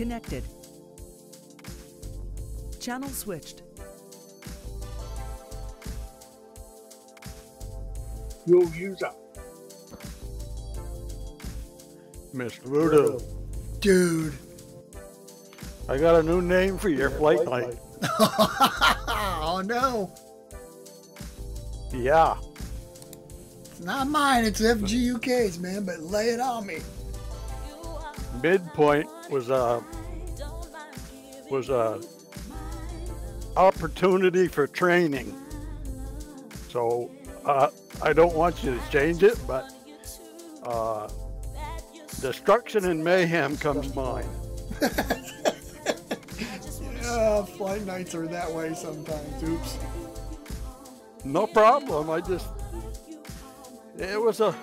Connected. Channel switched. Your user. Mr. Voodoo. Dude. I got a new name for your FlightNight. Oh no. Yeah. It's not mine, it's FGUK's, man, but lay it on me. Midpoint was a opportunity for training. So I don't want you to change it, but destruction and mayhem comes mine. Yeah, flight nights are that way sometimes. Oops. No problem. I just it was a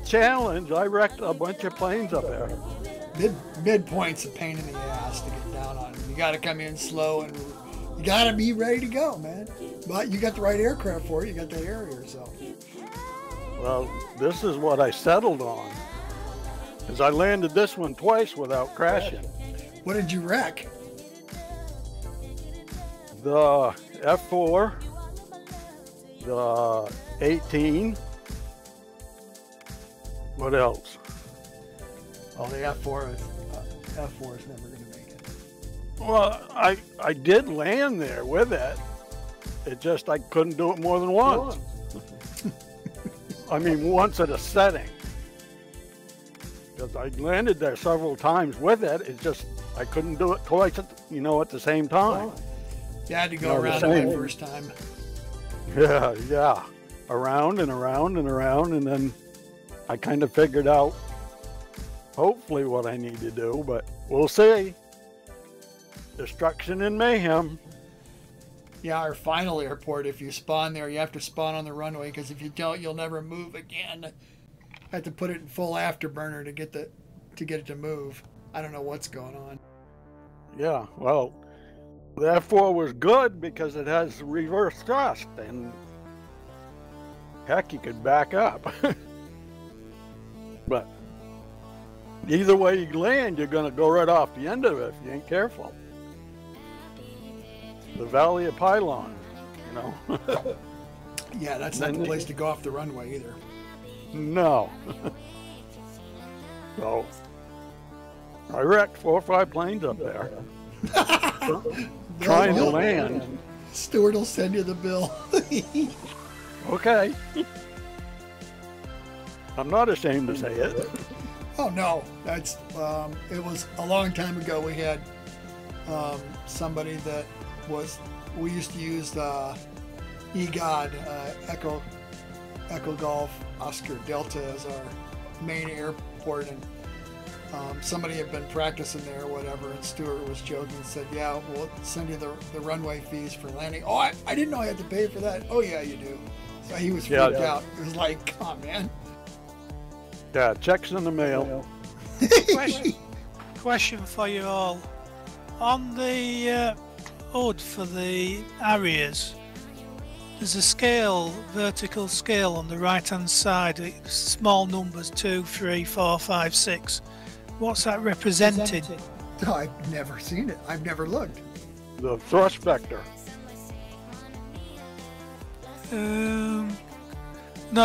challenge. I wrecked a bunch of planes up there. Midpoint's a pain in the ass to get down on. You got to come in slow and you got to be ready to go, man. But you got the right aircraft for it. You got the Harrier, so. Well, this is what I settled on. Because I landed this one twice without crashing. What did you wreck? The F-4, the 18. What else? Oh, the F-4 is never going to make it. Well, I did land there with it. It just, I couldn't do it more than once. I mean, once at a setting. Because I landed there several times with it. It's just, I couldn't do it twice, at the same time. Oh. You had to go around the first time. Yeah. Around and around and around. And then I kind of figured out hopefully what I need to do, but we'll see. Destruction and mayhem. Yeah, our final airport, if you spawn there, you have to spawn on the runway, because if you don't, you'll never move again. I have to put it in full afterburner to get it to move. I don't know what's going on. Yeah, well, the F4 was good because it has reverse thrust, and heck, you could back up. But either way you land, you're going to go right off the end of it if you ain't careful. The Valley of Pylon, you know. Yeah, that's not the place to go off the runway either. No. So, I wrecked 4 or 5 planes up there. Trying to land. Stewart will send you the bill. Okay. I'm not ashamed to say it. Oh no, that's it was a long time ago. We had somebody that was, we used to use EGOD, Echo Golf Oscar Delta, as our main airport, and somebody had been practicing there or whatever, and Stewart was joking and said, yeah, we'll send you the runway fees for landing. Oh, I didn't know I had to pay for that. Oh yeah, you do. So he was freaked out. It was like, come on, man. Yeah, checks in the mail. Question for you all. On the hood for the Harriers, there's a scale, vertical scale on the right hand side, small numbers 2, 3, 4, 5, 6. What's that represented? Oh, I've never seen it. I've never looked. The thrust vector. No,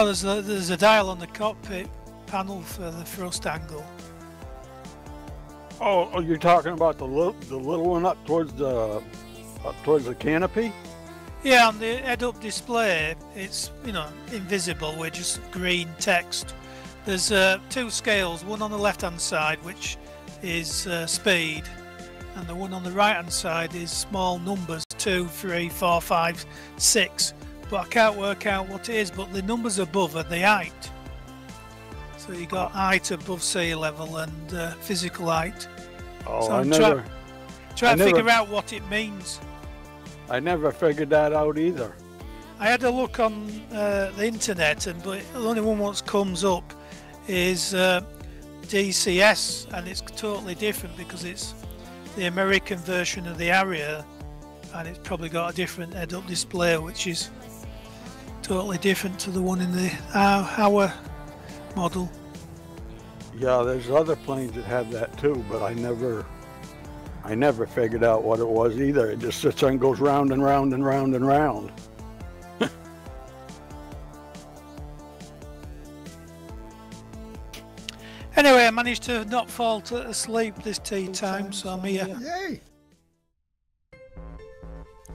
there's a dial on the cockpit panel for the thrust angle. Oh, you're talking about the little one up towards the canopy? Yeah, on the head-up display, it's invisible with just green text. There's 2 scales, one on the left-hand side, which is speed, and the one on the right-hand side is small numbers 2, 3, 4, 5, 6. But I can't work out what it is. But the numbers above are the height. So you got height above sea level and physical height. Oh, so I'm trying to figure out what it means. I never figured that out either. I had a look on the internet, but the only one that comes up is DCS, and it's totally different because it's the American version of the Harrier, and it's probably got a different head-up display, which is totally different to the one in the our model. Yeah, there's other planes that have that too, but I never I never figured out what it was either. It just sits and goes round and round and round and round. Anyway, I managed to not fall to asleep this tea time, so I'm here. Yay!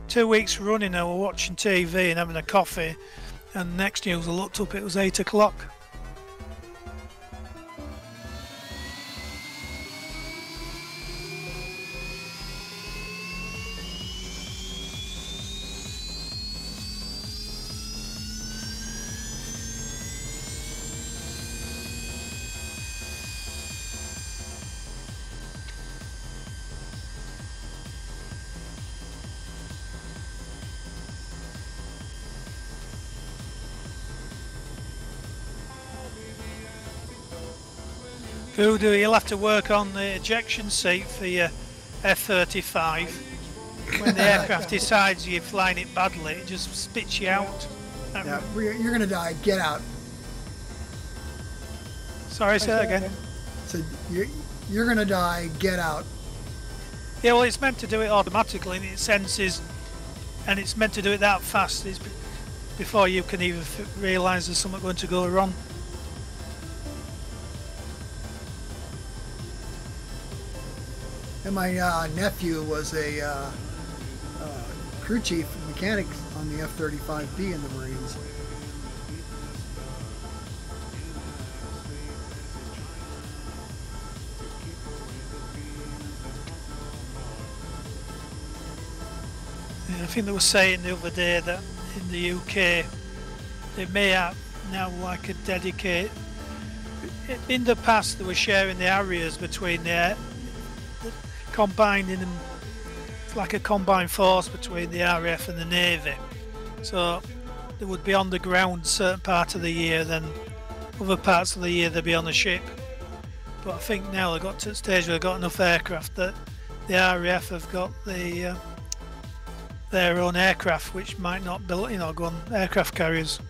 2 weeks running I was watching TV and having a coffee, and the next news I looked up, it was 8 o'clock. Voodoo, you'll have to work on the ejection seat for your F-35. When the aircraft decides you're flying it badly, it just spits you out. No, you're going to die. Get out. Sorry, say that again. So you're going to die. Get out. Yeah, well, it's meant to do it automatically, and it senses, and it's meant to do it that fast. It's before you can even realise there's something going to go wrong. And my nephew was a crew chief mechanic on the F-35B in the Marines. Yeah, I think they were saying the other day that in the UK they may have now like a dedicate. In the past they were sharing the Harriers between there. Combining them, like a combined force between the RAF and the Navy, so they would be on the ground certain part of the year, then other parts of the year they'd be on the ship. But I think now they've got to the stage where they've got enough aircraft that the RAF have got the their own aircraft, which might not be, you know, go on aircraft carriers.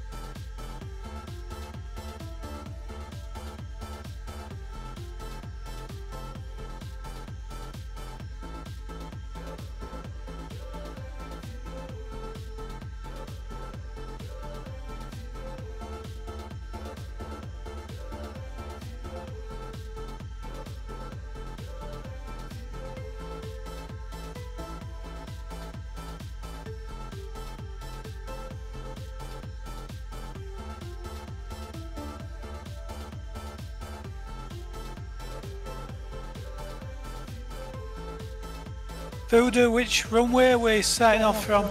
Voodoo, which runway are we setting off from?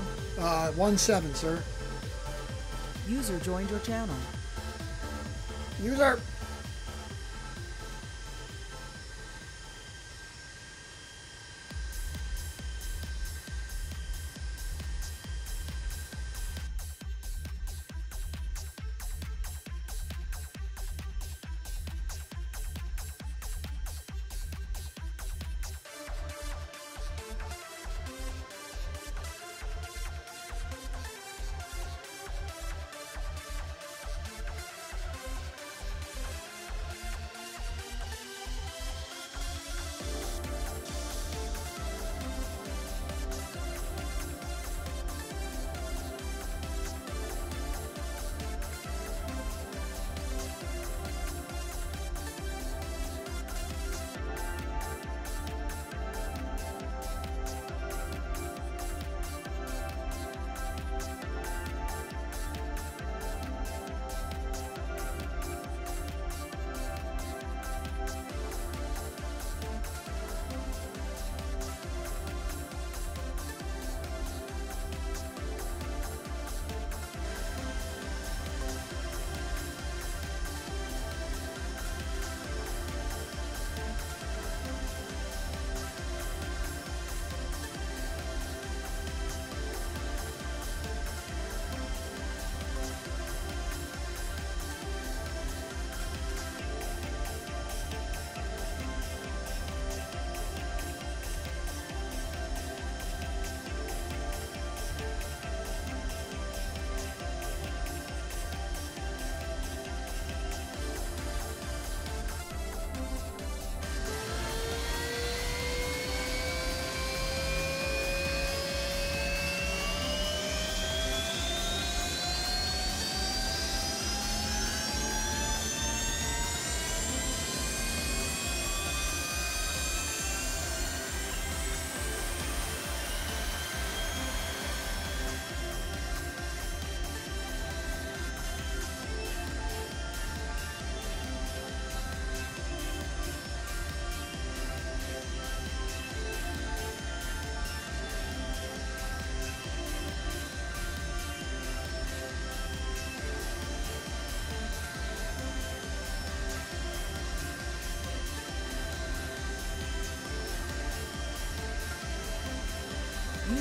17, sir. User joined your channel. User.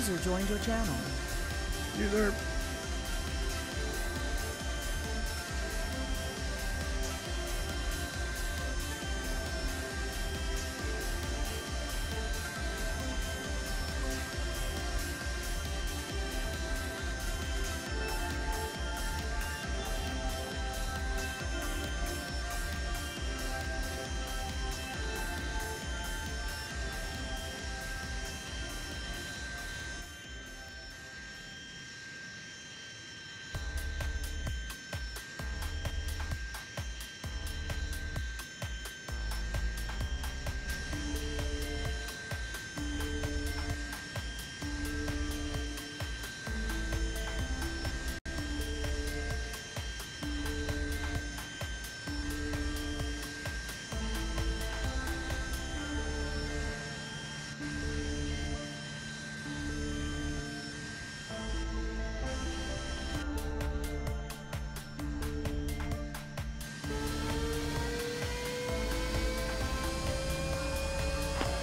User joined your channel. User.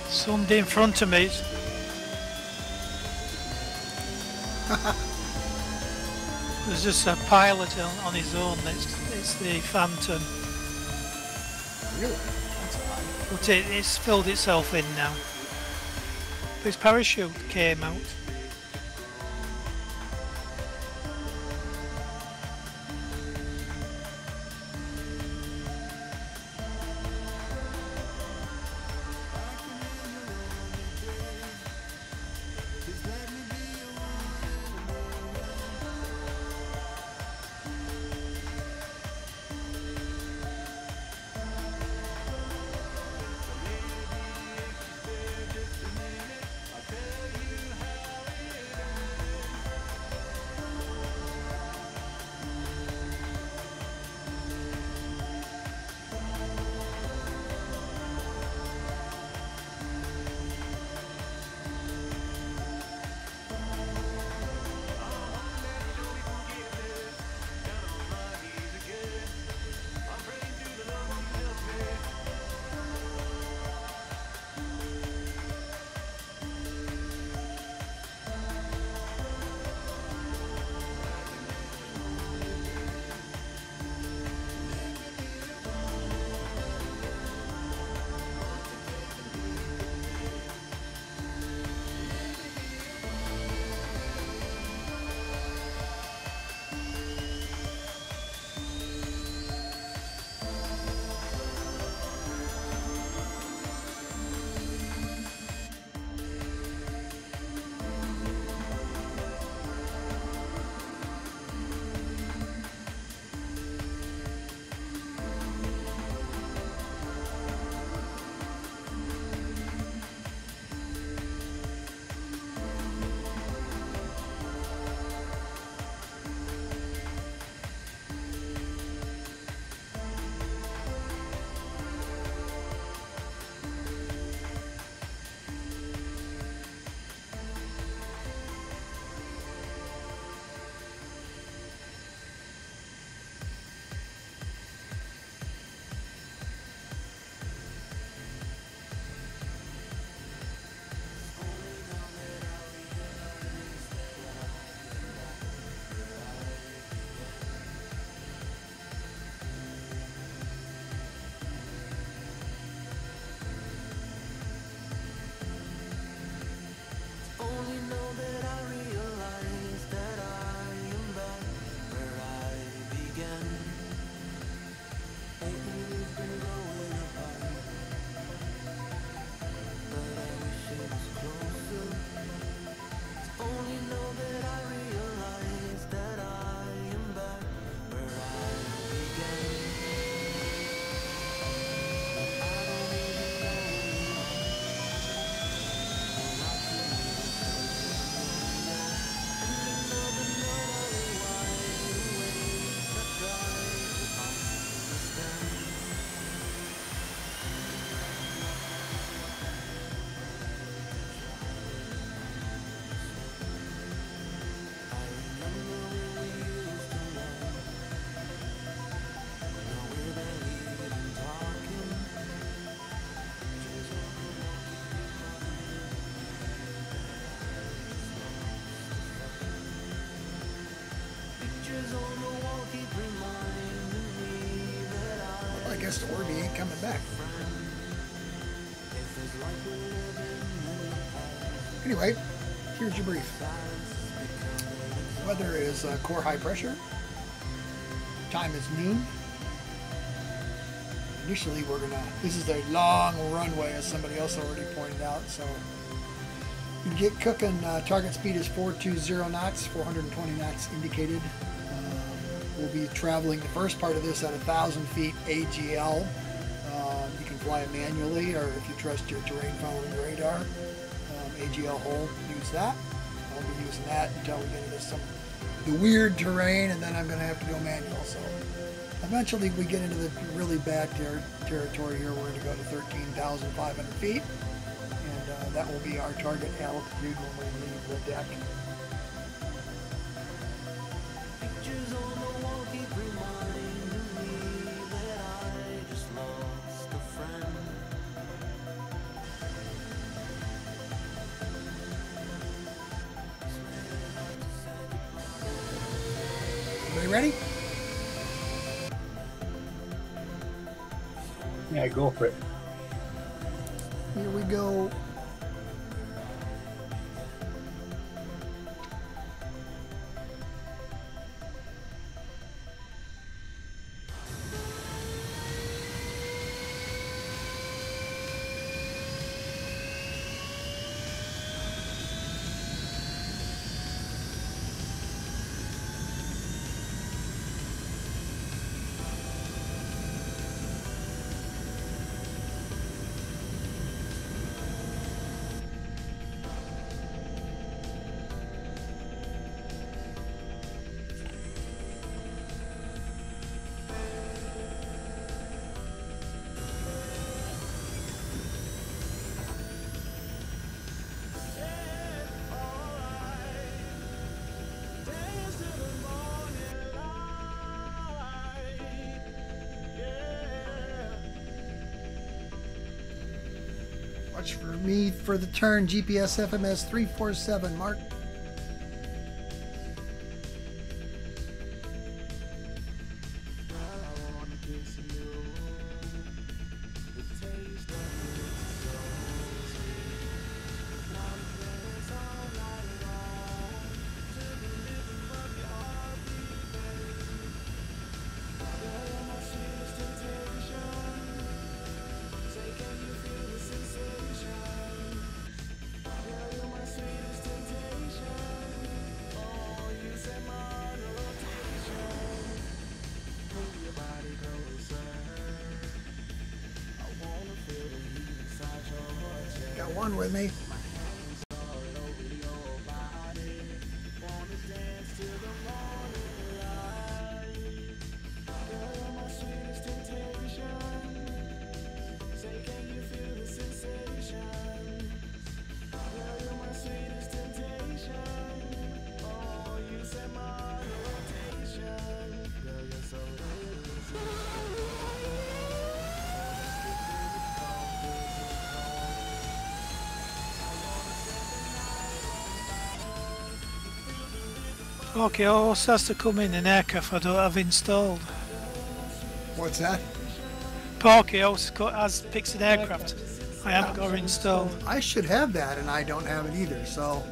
Somebody in front of me. There's just a pilot on his own. It's the Phantom. Really? But it's filled itself in now. His parachute came out. Lancaster word he ain't coming back. Anyway, here's your brief. Weather is core high pressure. Time is noon. Initially, we're gonna. This is a long runway, as somebody else already pointed out. So you get cooking. Target speed is 420 knots, 420 knots indicated. We'll be traveling the first part of this at 1,000 feet AGL. You can fly it manually, or if you trust your terrain following radar, AGL hold, use that. I'll be using that until we get into the weird terrain, and then I'm going to have to go manual. So eventually we get into the really bad territory here. We're going to go to 13,500 feet, and that will be our target altitude when we leave the deck. Ready? Yeah, go for it. Here we go. Watch for me for the turn, GPS FMS 347, Mark. One with me. Okay, I also has to come in an aircraft I don't have installed. What's that? Porky also has picks an aircraft I haven't got installed. I should have that, and I don't have it either, so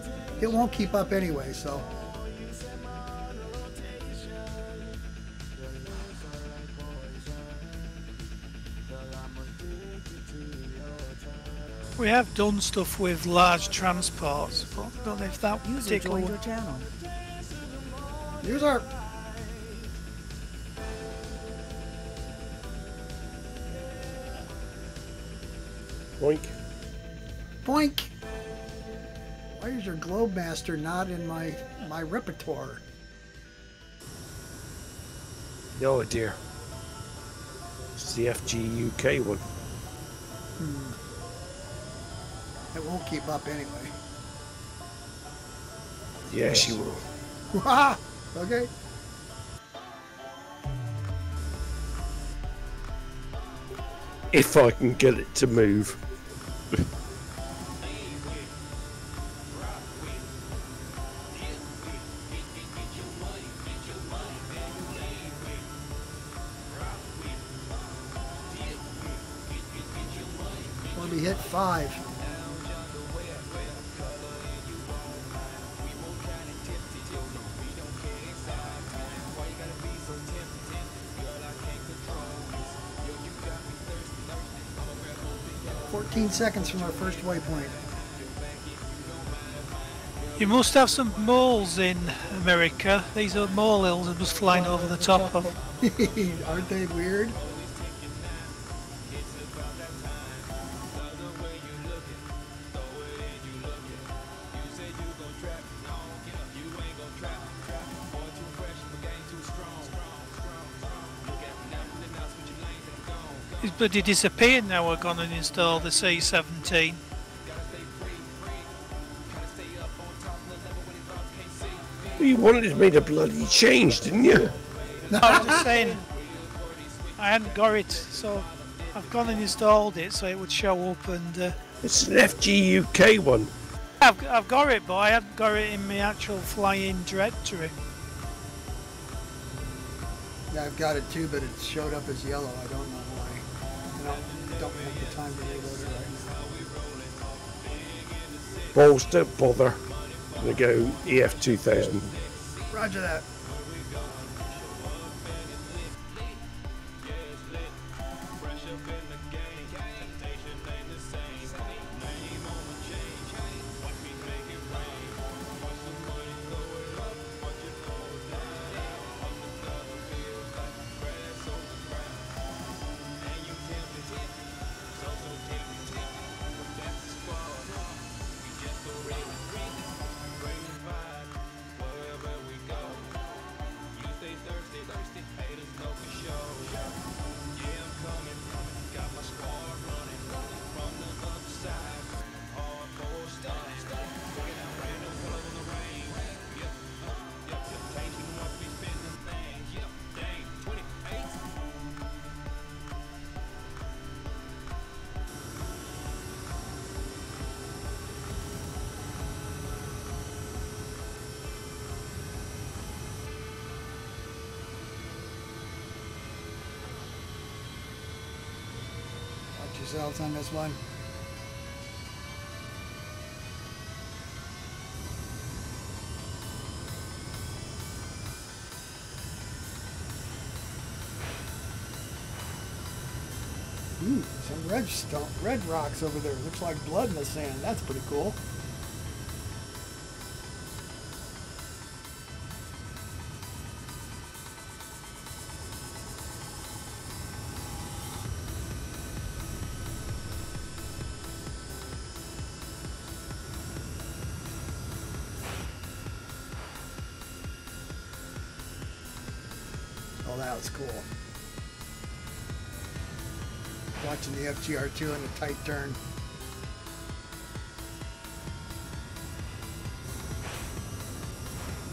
it won't keep up anyway. So we have done stuff with large transports, but I don't know if that particular your channel. Here's our... Boink. Boink! Why is your Globemaster not in my repertoire? Oh dear. It's the FGUK one. It won't keep up anyway. Yes, you will. Ha! Okay. If I can get it to move. hit 5. Seconds from our first waypoint. You must have some moles in America. These are mole hills that was flying over the top of. Aren't they weird? But he disappeared. Now we're going to install the C-17. You wanted me to bloody change, didn't you? No, I was just saying I hadn't got it, so I've gone and installed it so it would show up. And it's an FGUK one. I've got it, but I haven't got it in my actual flying directory. Yeah, I've got it too, but it showed up as yellow. I don't know. Don't have the time to reload it right now. Balls, don't bother. I'm going to go EF-2000. Roger that. Yourselves on this one. Ooh, some red rocks over there. Looks like blood in the sand. That's pretty cool. The FGR2 in a tight turn.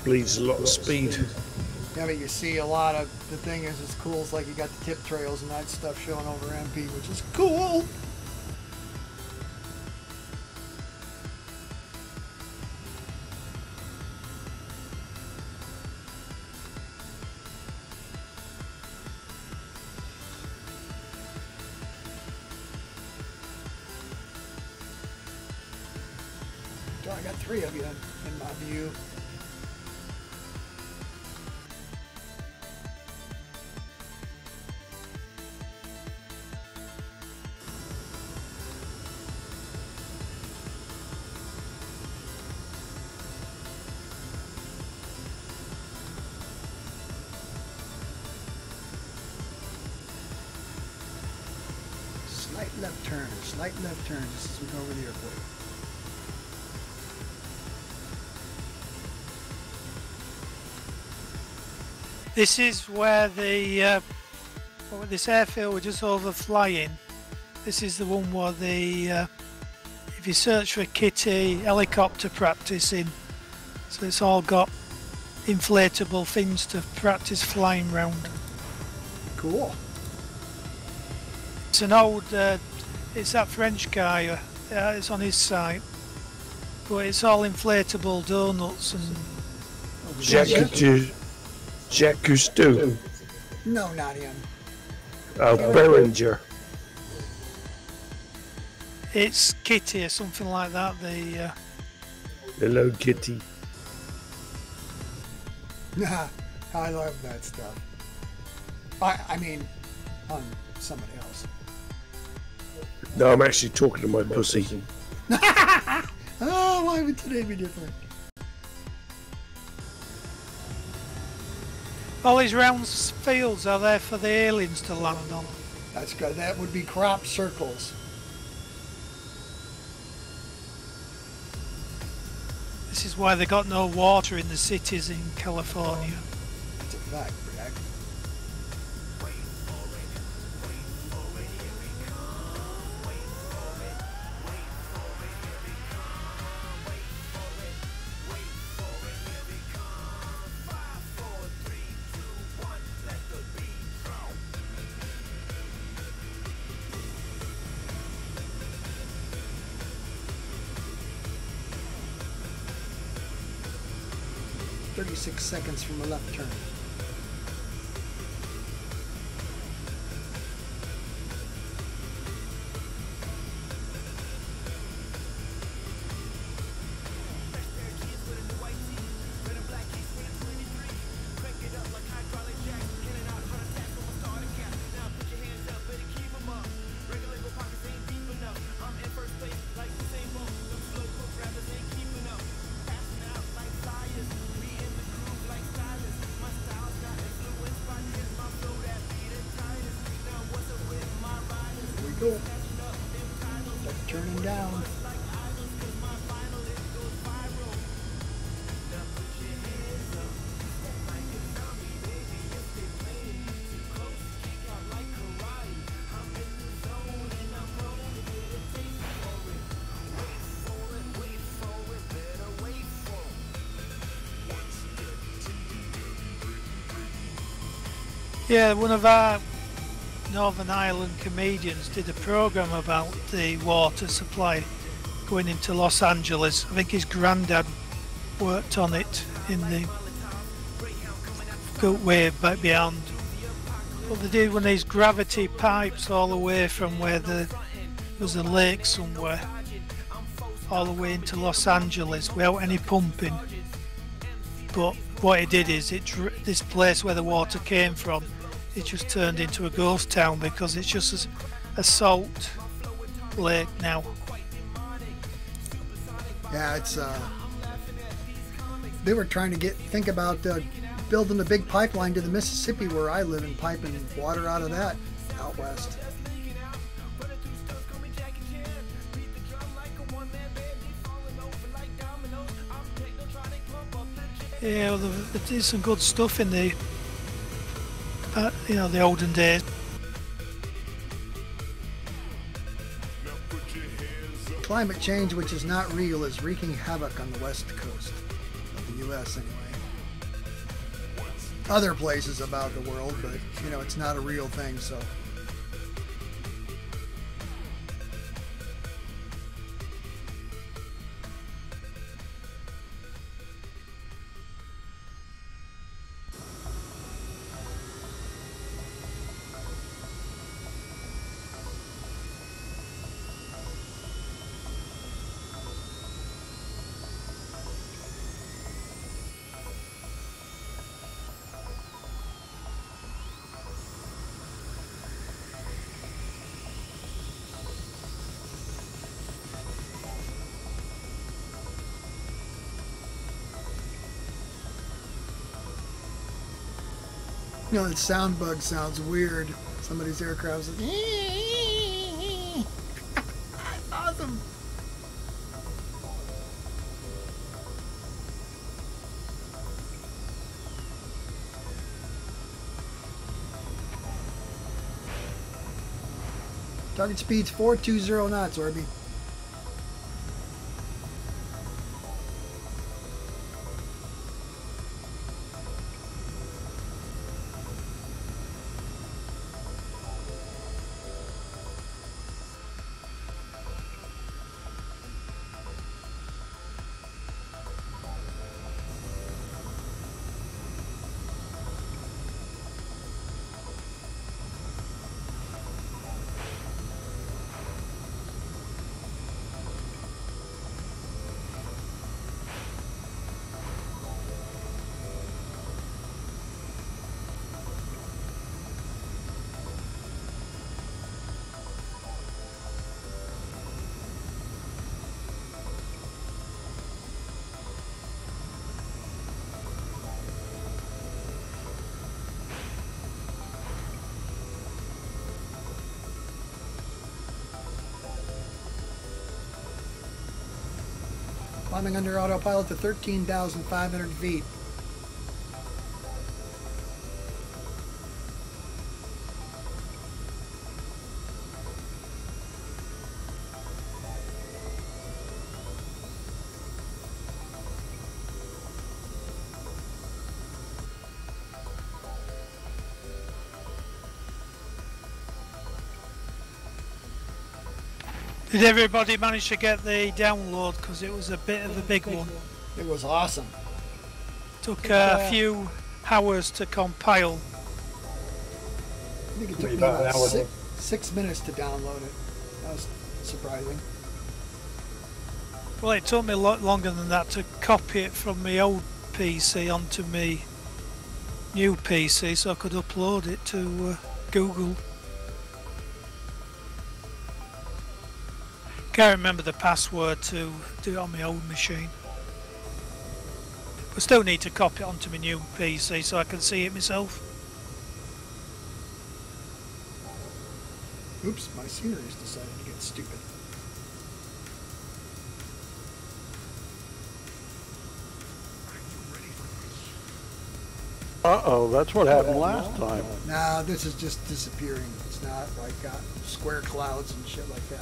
Bleeds a lot of speed. Yeah, but you see a lot of the thing is it's cool. It's like you got the tip trails and that stuff showing over MP, which is cool. Slight left turn just as we go over the airport. This is where the this airfield we're just overflying. This is the one where the if you search for Kitty helicopter practicing, so it's all got inflatable fins to practice flying round. Cool. It's an old, it's that French guy, it's on his site, but it's all inflatable donuts and... Jacques Cousteau. No, not him. Behringer. It's Kitty or something like that. The Hello Kitty. I love that stuff. I mean, on somebody else. No, I'm actually talking to my pussy. Oh, why would today be different? All these round fields are there for the aliens to land on. That's good. That would be crop circles. This is why they got no water in the cities in California. That's a fact, Brad. Seconds from a left turn. Yeah, one of our Northern Ireland comedians did a program about the water supply going into Los Angeles. I think his granddad worked on it in the way back beyond. But they did one of these gravity pipes all the way from where there was a lake somewhere, all the way into Los Angeles without any pumping. But what it did is, this place where the water came from, it just turned into a ghost town because it's just a salt lake now. Yeah, it's they were trying to think about building a big pipeline to the Mississippi where I live and piping water out of that out west. Yeah, well, there is some good stuff in the the olden days. Climate change, which is not real, is wreaking havoc on the west coast of the U.S. anyway. Other places about the world, but you know, it's not a real thing, so. You know, the sound bug sounds weird. Somebody's aircraft's like, awesome. Target speeds 420 knots, Orby. climbing under autopilot to 13,500 feet. Did everybody manage to get the download? Because it was a bit of a big one. It was awesome. Took a few hours to compile. I think it took me about 6 minutes to download it. That was surprising. Well, it took me a lot longer than that to copy it from my old PC onto my new PC so I could upload it to Google. Can't remember the password to do it on my old machine. But still need to copy it onto my new PC so I can see it myself. Oops, my scenery's decided to get stupid. Uh-oh, that's what happened last time. No, this is just disappearing. It's not like square clouds and shit like that.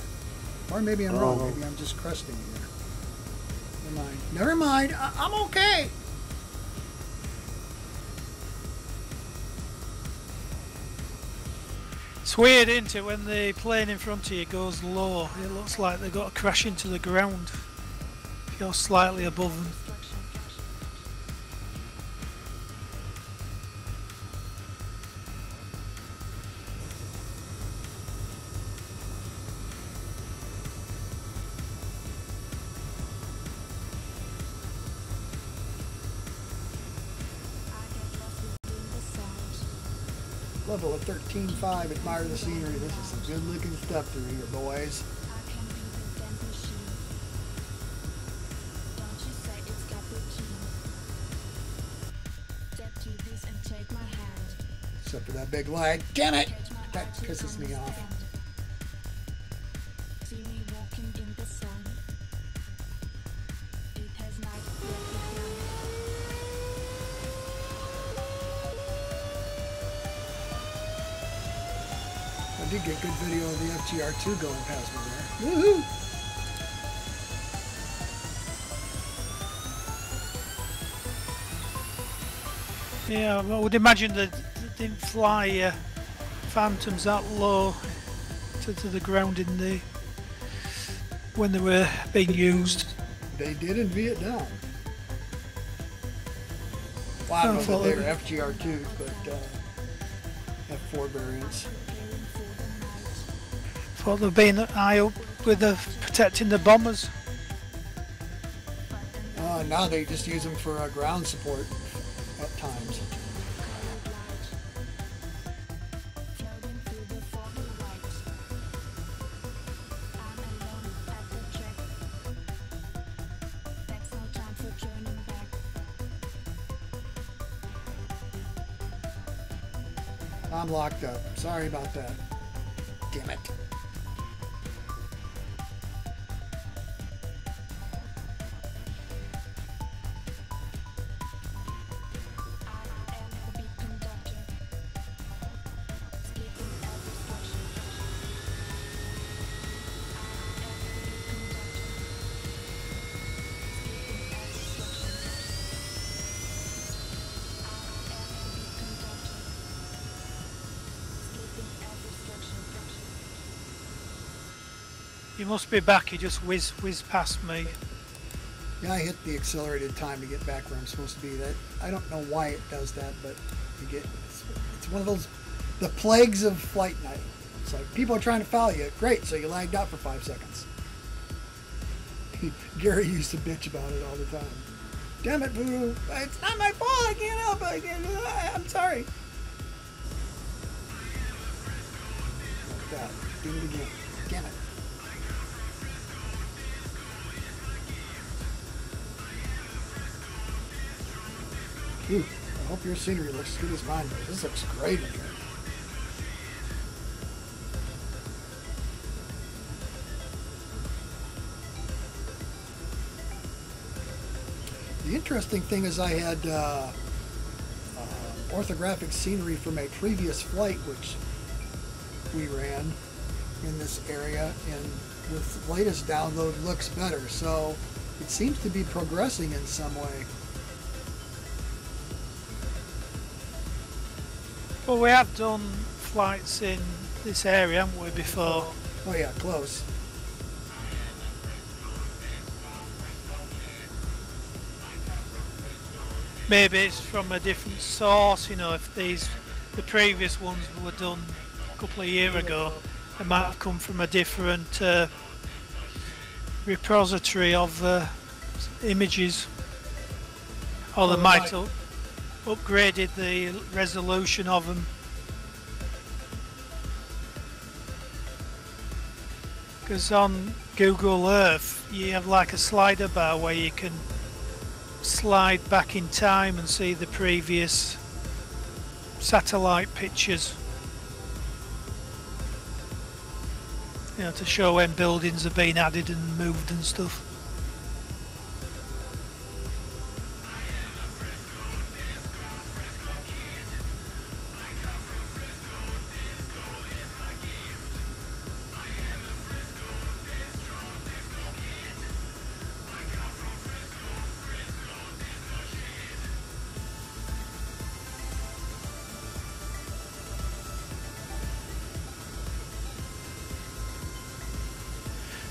Or maybe I'm wrong. Maybe I'm just crusting it here. Never mind. Never mind. I'm okay. It's weird, isn't it, when the plane in front of you goes low? It looks like they've got to crash into the ground if you're slightly above them. Level of 13.5, admire the scenery. This is some good looking stuff through here, boys. Except for that big lag. Damn it! That pisses me off. I did get good video of the FGR2 going past me there. Woohoo! Yeah, well, I would imagine that it didn't fly Phantoms that low to the ground in the when they were being used. They did in Vietnam. Well, I don't know that they were FGR2s, but F4 variants. Thought they've been an eye up with the protecting the bombers. Now they just use them for ground support at times. I'm locked up. Sorry about that. Damn it. You must be back, you just whiz past me. Yeah, I hit the accelerated time to get back where I'm supposed to be. That I don't know why it does that, but you get it's one of those the plagues of flight night. It's like people are trying to follow you. Great, so you lagged out for 5 seconds. Gary used to bitch about it all the time. Damn it, Voodoo. It's not my fault, I can't help it. I'm sorry. Like that. Do it again. Damn it. Ooh, I hope your scenery looks as good as mine does. This looks great in here. The interesting thing is I had orthographic scenery from a previous flight which we ran in this area, and with the latest download looks better, so it seems to be progressing in some way. Well, we have done flights in this area, haven't we, before? Oh yeah, close. Maybe it's from a different source, you know, if the previous ones were done a couple of years ago, they might have come from a different repository of images, or they might have upgraded the resolution of them. Because on Google Earth you have like a slider bar where you can slide back in time and see the previous satellite pictures, you know, to show when buildings have been added and moved and stuff.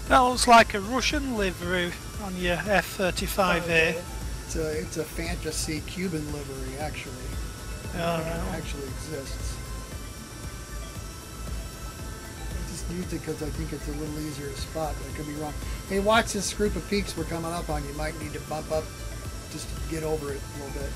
That looks like a Russian livery on your F-35A. Oh, yeah. It's a fantasy Cuban livery, actually. Oh, right. It actually exists. I just used it because I think it's a little easier to spot, but I could be wrong. Hey, watch this group of peaks we're coming up on. You might need to bump up just to get over it a little bit.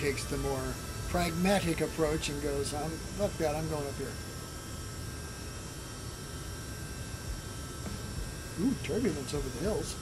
Takes the more pragmatic approach and goes, "Look, Dad, I'm going up here." Ooh, turbulence over the hills.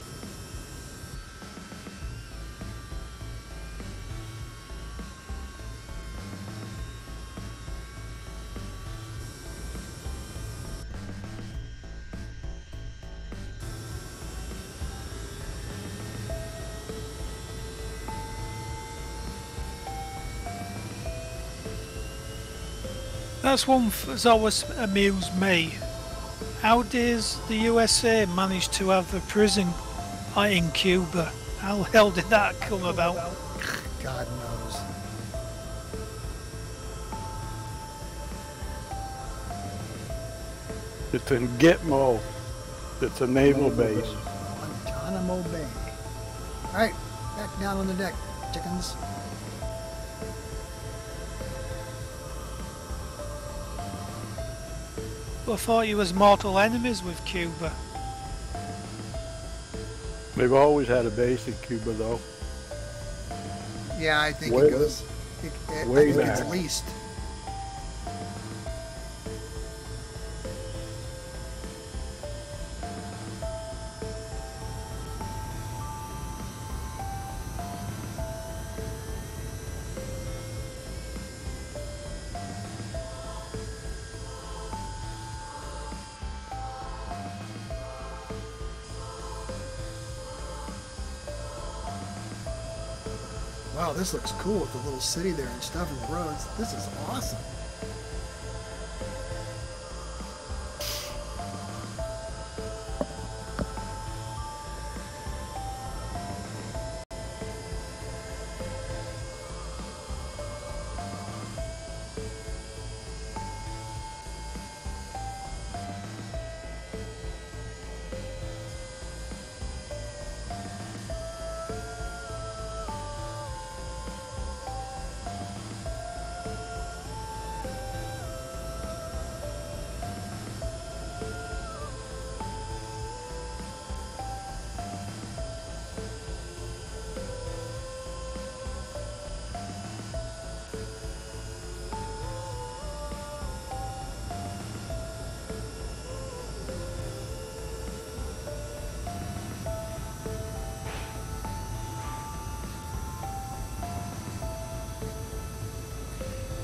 That's one that's always amused me. How does the USA manage to have a prison in Cuba? How the hell did that come about? God knows. It's in Gitmo. It's a naval base. Guantanamo Bay. All right, back down on the deck, chickens. I thought you was mortal enemies with Cuba. They've always had a base in Cuba, though. Yeah, I think it goes. I think it's leased. This looks cool with the little city there and stuff and the roads. This is awesome.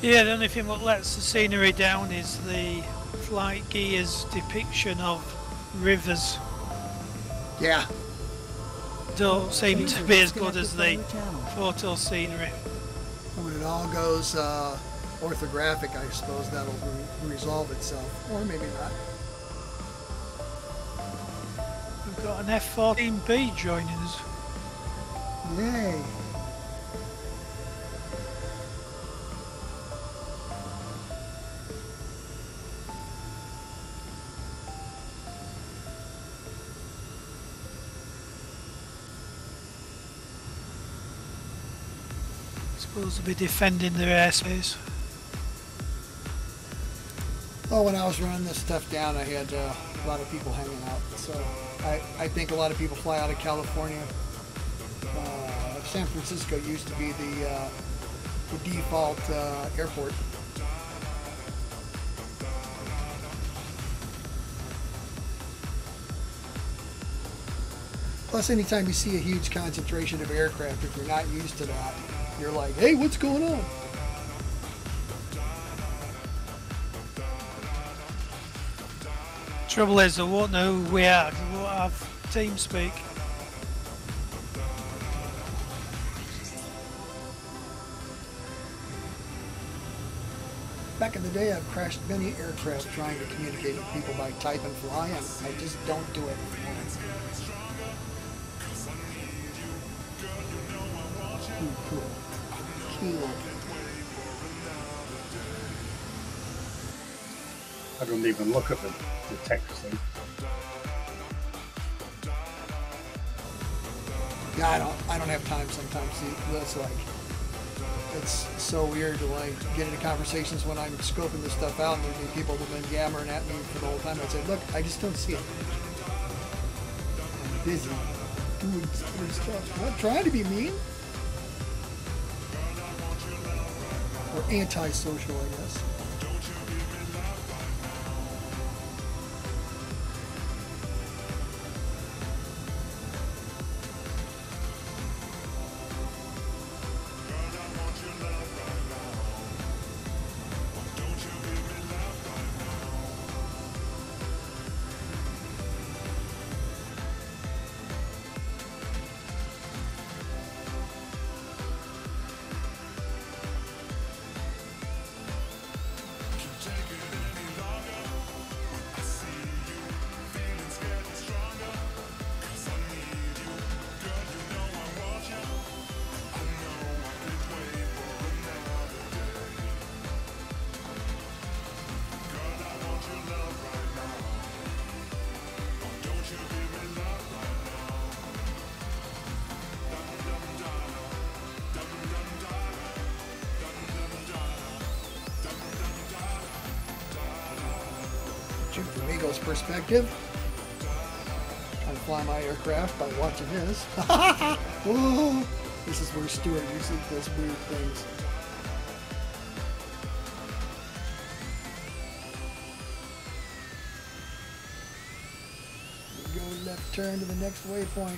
Yeah, the only thing what lets the scenery down is the FlightGear's depiction of rivers. Yeah. Don't seem to be as good as the photo scenery. When it all goes orthographic, I suppose that'll resolve itself. Or maybe not. We've got an F-14B joining us. Yay! Supposed to be defending their airspace. Well, when I was running this stuff down, I had a lot of people hanging out. So I think a lot of people fly out of California. San Francisco used to be the default airport. Plus, anytime you see a huge concentration of aircraft, if you're not used to that, you're like, hey, what's going on? Trouble is, I won't know who we are, because I won't have team speak. Back in the day, I've crashed many aircraft trying to communicate with people by type and fly, and I just don't do it anymore. Ooh, cool. Cool. I don't even look at the text thing. Yeah, I don't have time sometimes. See, that's like, it's so weird to like get into conversations when I'm scoping this stuff out, and there'd be people who've been yammering at me for the whole time. I'd say, look, I just don't see it. I'm busy doing stuff. I'm not trying to be mean. Or anti-social, I guess. Perspective. Trying to fly my aircraft by watching his. Whoa. This is where Stuart usually does weird things. We go left turn to the next waypoint.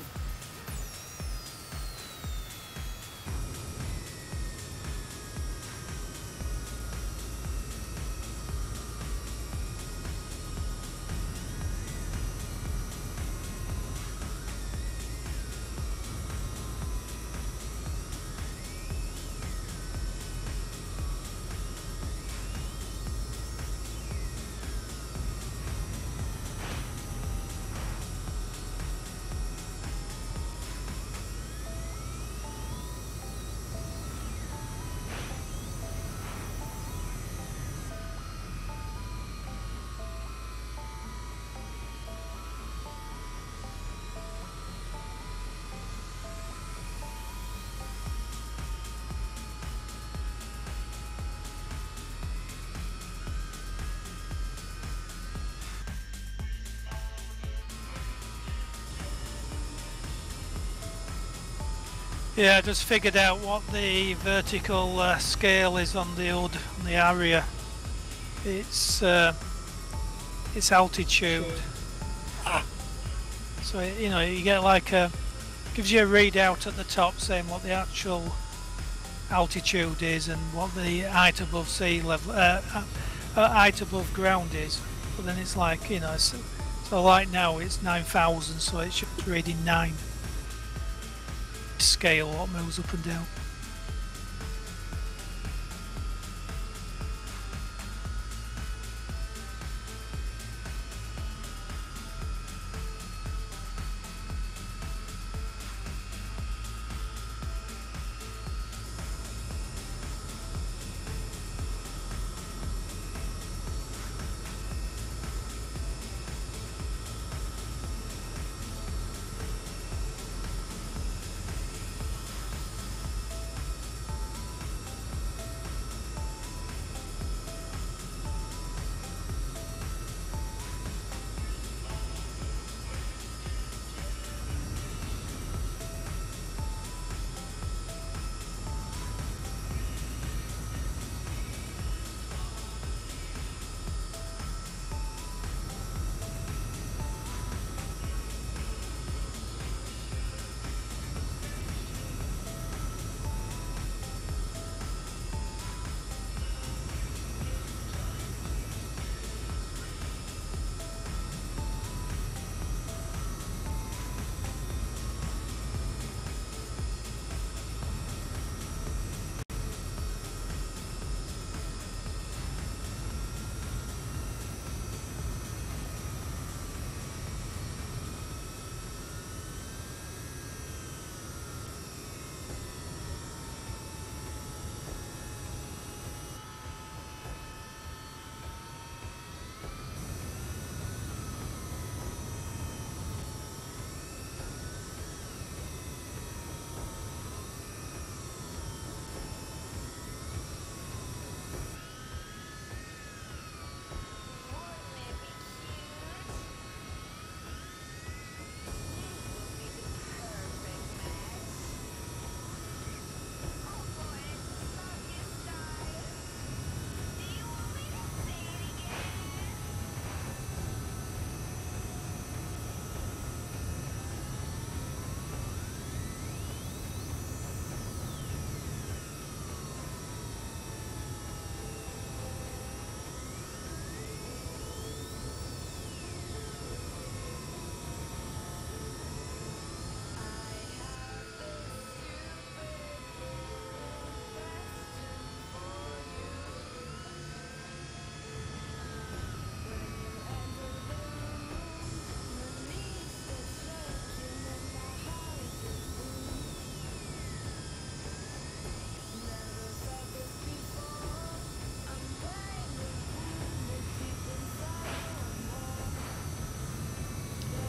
Yeah, I just figured out what the vertical scale is on the HUD, on the Harrier. It's altitude. Sure. Ah. So you know, you get like a, gives you a readout at the top saying what the actual altitude is and what the height above sea level, height above ground is. But then it's like, you know, so like now it's 9,000, so it should be reading 9. Scale what moves up and down.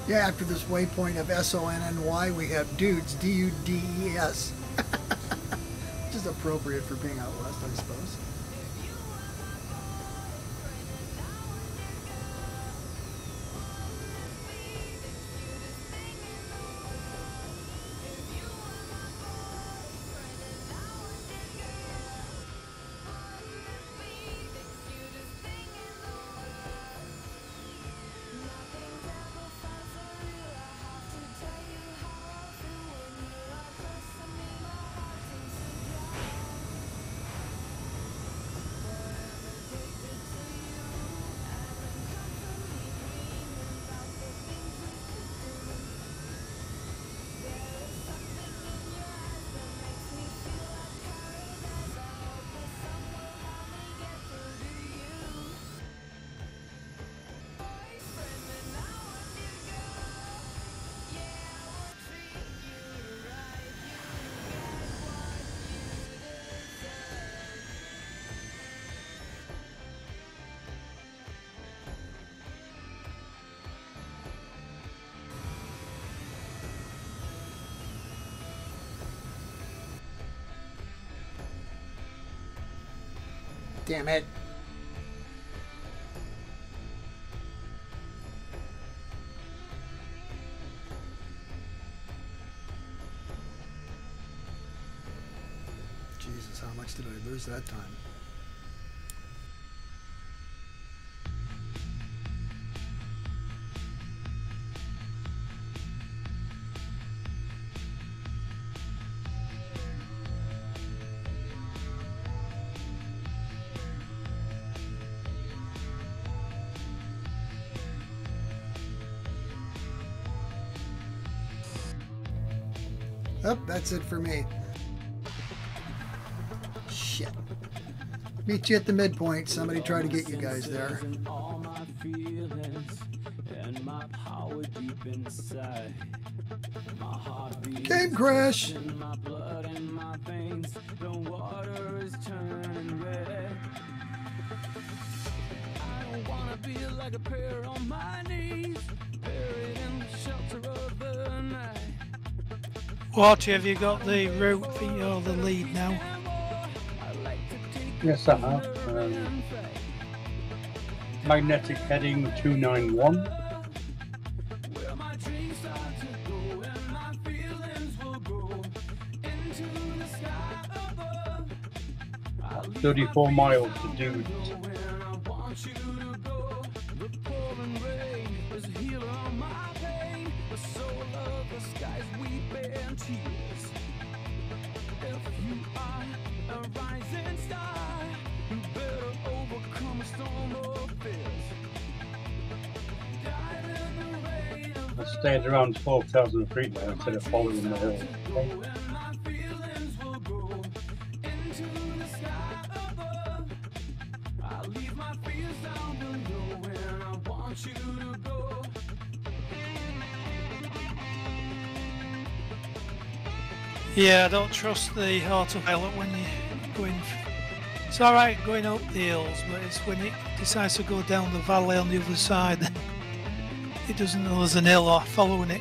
Yeah, after this waypoint of SONNY, we have dudes, DUDES, which is appropriate for being out west, I suppose. Damn it. Jesus, how much did I lose that time? Oh, that's it for me. Shit. Meet you at the midpoint. Somebody tried to get you guys there. Game crash! Like a prayer on my knees, buried in the shelter of the night. Archie, have you got the route for your the lead now? Yes, I have. Magnetic heading 291. About 34 miles to do. Stayed around 12,000 feet now instead of following the hill. Yeah, I don't trust the autopilot when you're going. It's alright going up the hills, but it's when it decides to go down the valley on the other side. It doesn't know there's an hill off following it.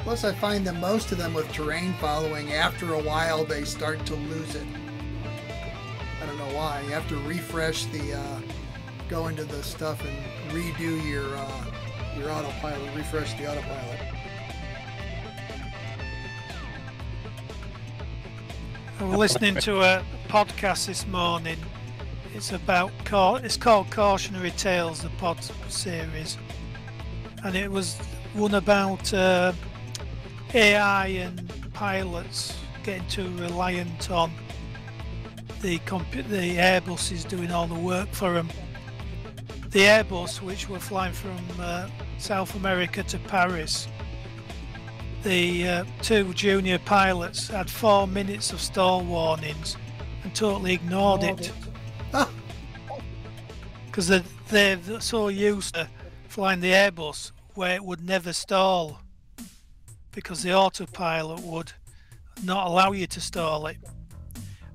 Plus I find that most of them with terrain following, after a while they start to lose it. I don't know why. You have to refresh the, go into the stuff and redo your autopilot, refresh the autopilot. I was listening to a podcast this morning. It's about, it's called Cautionary Tales, the pod series, and it was one about AI and pilots getting too reliant on the Airbus is doing all the work for them. The Airbus, which were flying from South America to Paris, the two junior pilots had 4 minutes of stall warnings and totally ignored it. Because they're so used to flying the Airbus where it would never stall, because the autopilot would not allow you to stall it,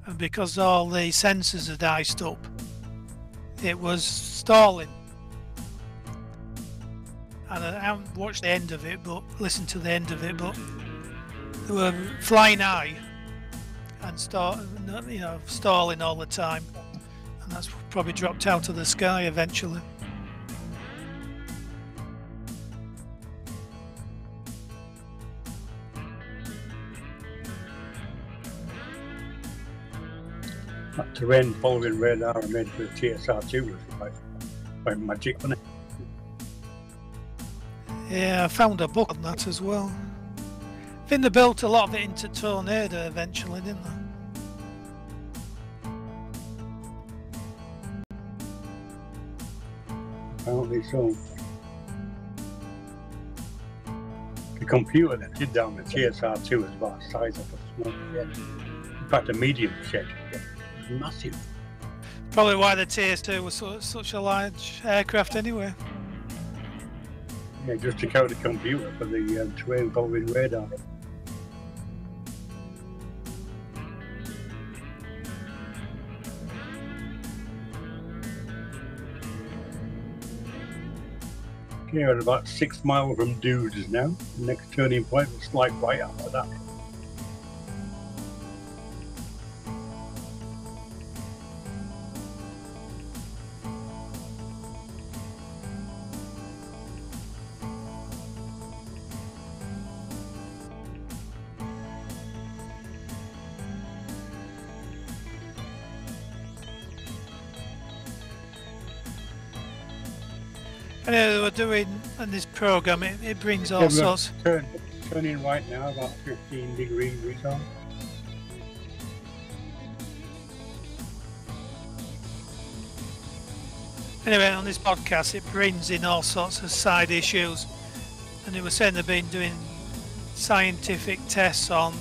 and because all the sensors had iced up, it was stalling. And I haven't watched the end of it, but listened to the end of it, but they were flying high and stalling all the time. That's probably dropped out of the sky eventually. That terrain following radar I made for the TSR2 was quite magic, wasn't it? Yeah, I found a book on that as well. I think they built a lot of it into Tornado eventually, didn't they? Apparently so. The computer that did down the TSR2 was about the size of a small shed. In fact, a medium shed. It was massive. Probably why the TS2 was such a large aircraft anyway. Yeah, just to carry the computer for the terrain following radar. Yeah, we're about 6 miles from Dudes now. The next turning point will slide right after that. Doing on this program, it brings all sorts. Turning right now, about 15 degrees or so. Anyway, on this podcast, it brings in all sorts of side issues, and they were saying they've been doing scientific tests on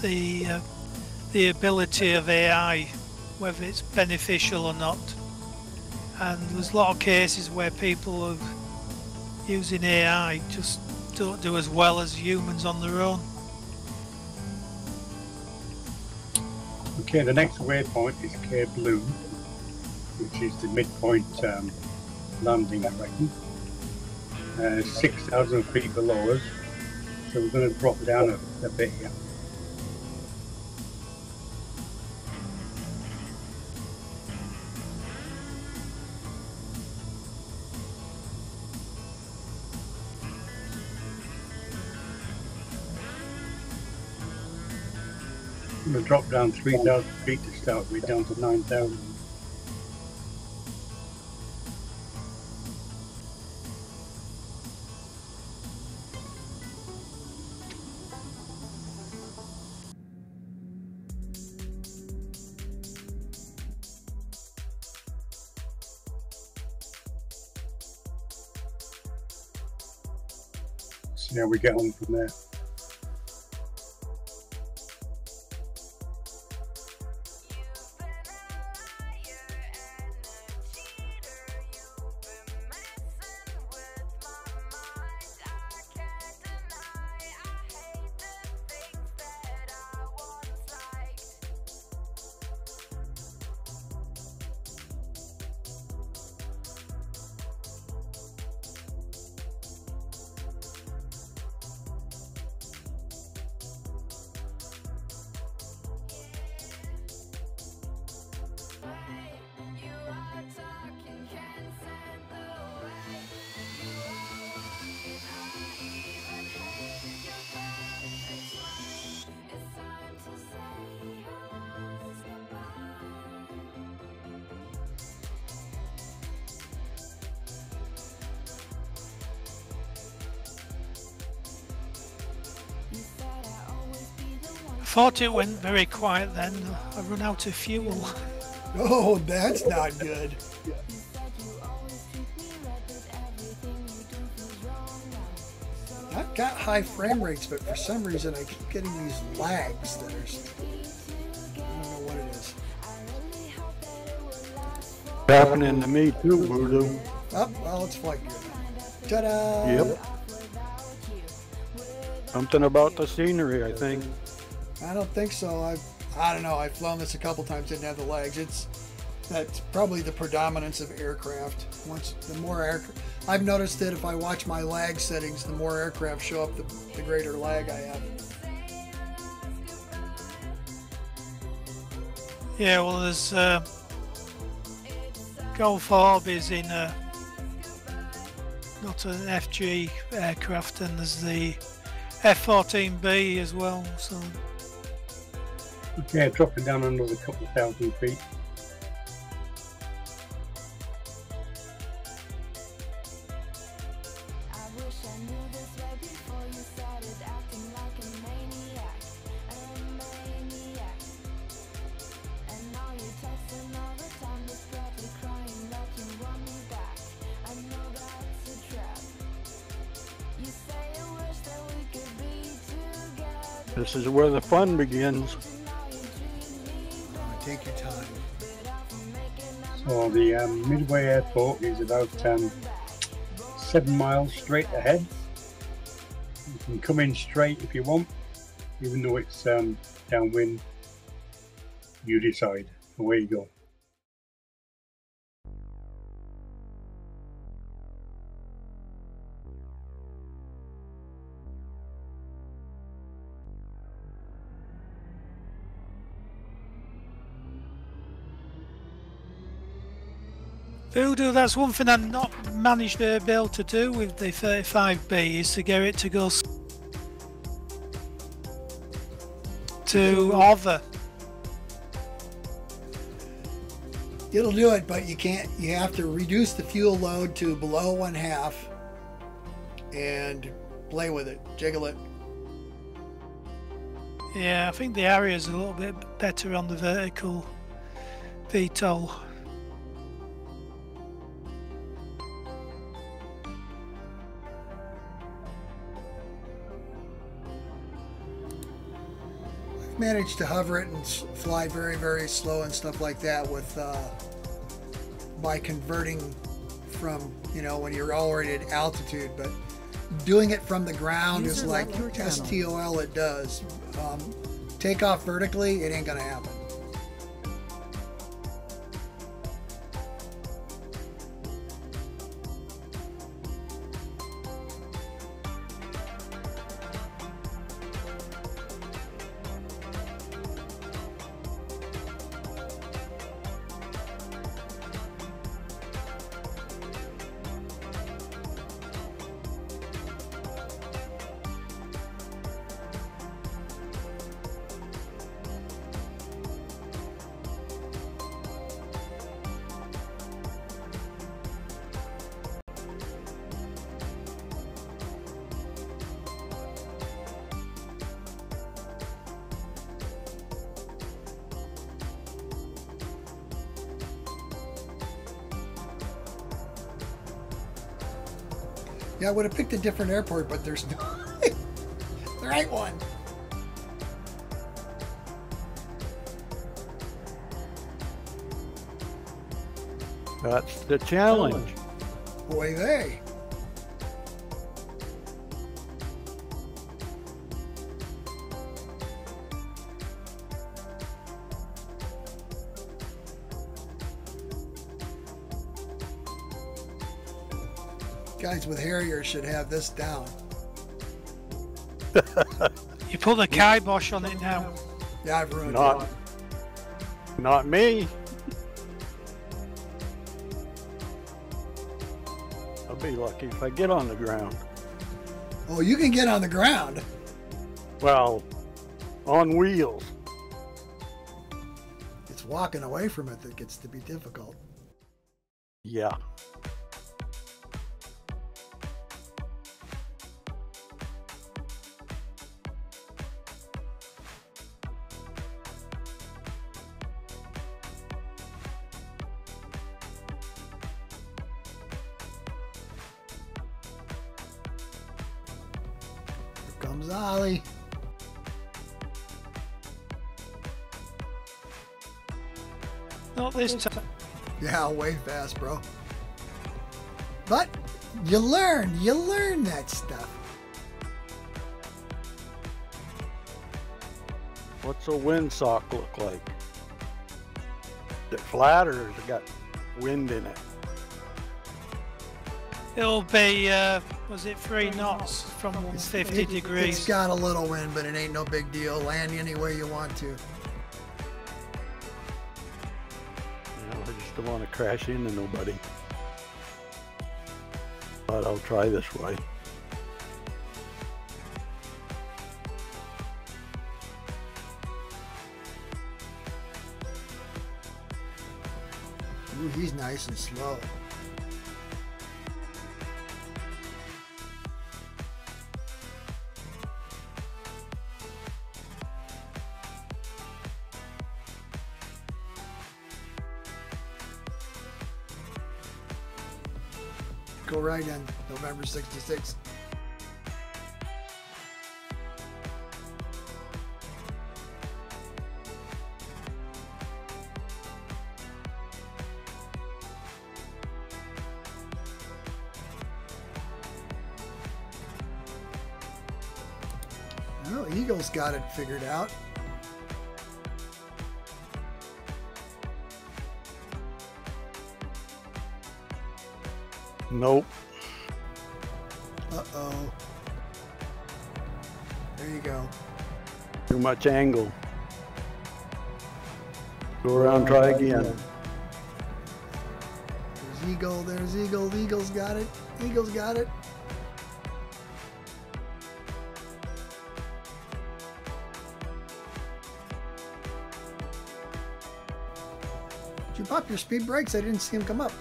the ability of AI, whether it's beneficial or not. And there's a lot of cases where people are using AI just don't do as well as humans on their own. Okay, the next waypoint is Cape Blue, which is the midpoint landing, I reckon. 6,000 feet below us, so we're going to drop down a bit here. We'll drop down 3,000 feet to start with, down to 9,000. See how we get on from there. I thought it went very quiet then. I run out of fuel. Oh, that's not good. I've got high frame rates, but for some reason I keep getting these lags that are... I don't know what it is. Happening to me too, Voodoo. Oh, well, it's FlightGear. Ta-da! Yep. Something about the scenery, I think. I don't think so. I don't know. I've flown this a couple times. Didn't have the legs. That's probably the predominance of aircraft. I've noticed that if I watch my lag settings, the more aircraft show up, the greater lag I have. Yeah. Well, there's Gulf Orb is in not an FG aircraft, and there's the F-14B as well. So. Okay, dropping down another couple of thousand feet. This is where the fun begins. Take your time. So the Midway Airport is about 7 miles straight ahead. You can come in straight if you want, even though it's downwind. You decide. Away you go. Voodoo, that's one thing I've not managed to be able to do with the 35B is to get it to go to hover. It'll do it, but you can't. You have to reduce the fuel load to below 1/2 and play with it, jiggle it. Yeah, I think the Harrier's a little bit better on the vertical VTOL. managed to hover it and fly very, very slow and stuff like that with by converting from, you know, when you're already at altitude, but doing it from the ground is like STOL. It does take off vertically, it ain't gonna happen. Yeah, I would have picked a different airport, but there's no the right one. That's the challenge. Boy, they. Guys with Harrier should have this down. You pull the kibosh on it now. Yeah, I've ruined it. Not me. I'll be lucky if I get on the ground. Oh, you can get on the ground. Well, on wheels. It's walking away from it that gets to be difficult. Yeah. Yeah, way fast, bro. But you learn that stuff. What's a windsock look like? Is it flat or has it got wind in it? It'll be, was it 3 knots from 150 degrees? It's got a little wind, but it ain't no big deal. Land any way you want to. Don't want to crash into nobody, but I'll try this way. Ooh, he's nice and slow. Right in November 66. Oh, Eagle's got it figured out. Nope. Uh-oh. There you go. Too much angle. Go around, try again. There's Eagle, Eagle's got it. Did you pop your speed brakes? I didn't see him come up,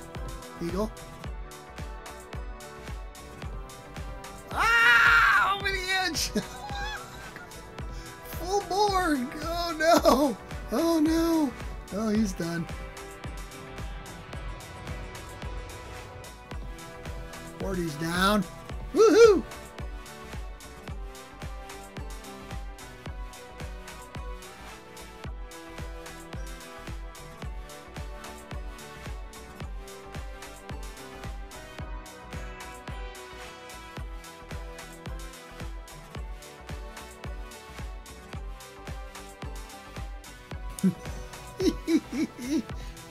Eagle. Full board! Oh no! Oh no! Oh, he's done. 40's down. Woohoo!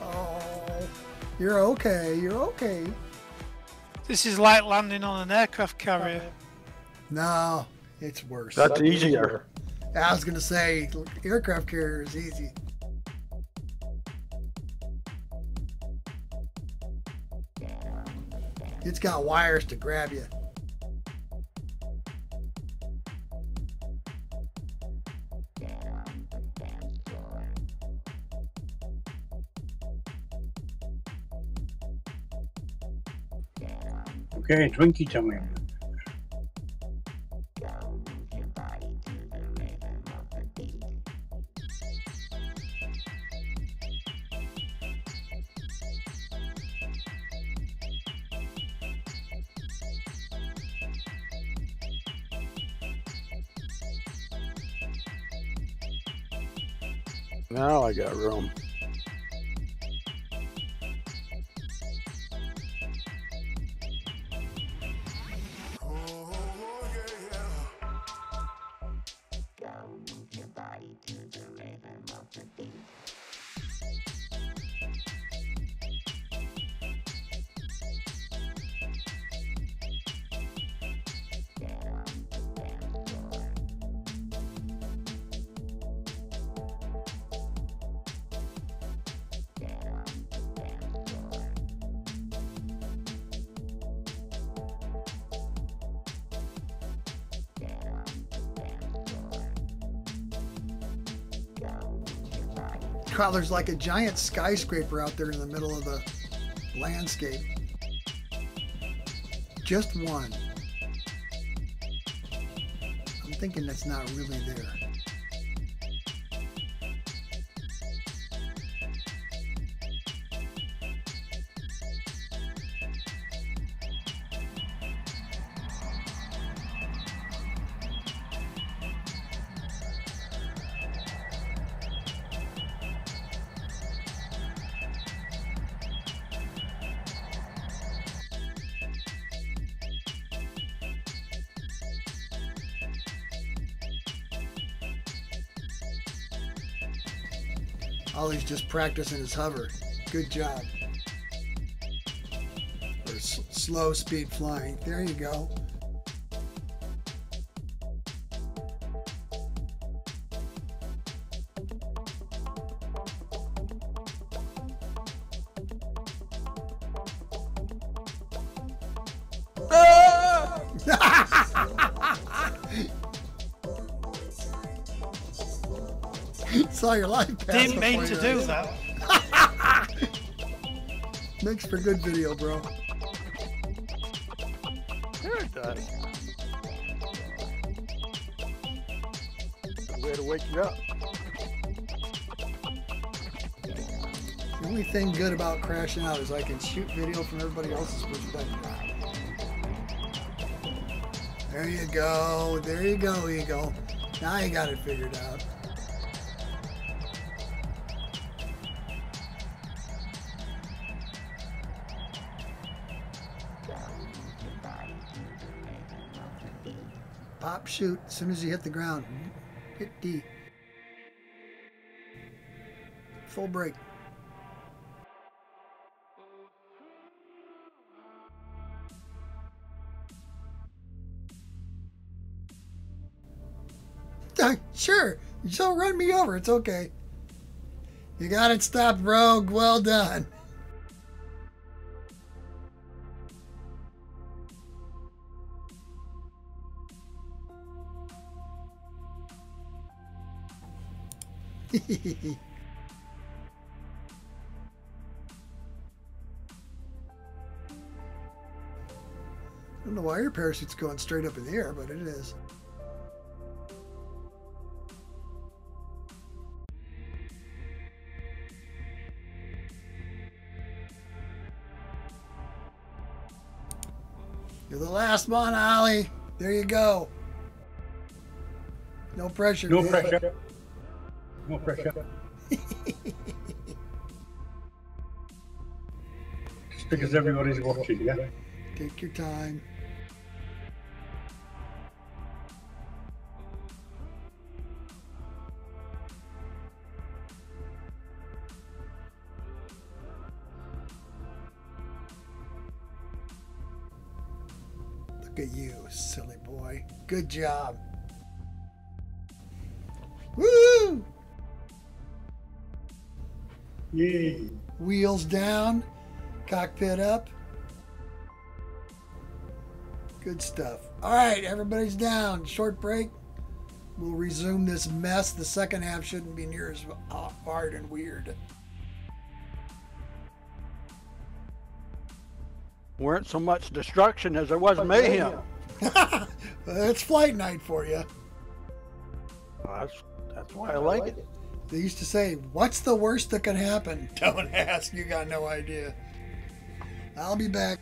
Oh, you're okay. You're okay. This is like landing on an aircraft carrier. No, it's worse. That's easier. I was going to say, aircraft carrier is easy. It's got wires to grab you. Okay, Twinkie time. Now I got room. There's like a giant skyscraper out there in the middle of the landscape. Just one. I'm thinking that's not really there. Ollie's just practicing his hover. Good job. Or slow speed flying. There you go. Saw your life pass. Didn't mean to do that. Makes for good video, bro. Sure it does. Good way to wake you up. The only thing good about crashing out is I can shoot video from everybody else's perspective. There you go. There you go, Eagle. Now you got it figured out. Shoot, as soon as you hit the ground, hit D. Full break. Sure, you don't run me over, it's okay. You got it stopped, Rogue, well done. I don't know why your parachute's going straight up in the air, but it is. You're the last one, Ollie. There you go. No pressure. No pressure. No pressure. Just because everybody's watching, yeah? Take your time. Look at you, silly boy. Good job. Woo! Yay. Wheels down, cockpit up. Good stuff. All right, everybody's down. Short break. We'll resume this mess. The second half shouldn't be near as hard and weird. Weren't so much destruction as there was mayhem. That's flight night for you. Well, that's why I like it. They used to say, what's the worst that can happen? Don't ask. You got no idea. I'll be back.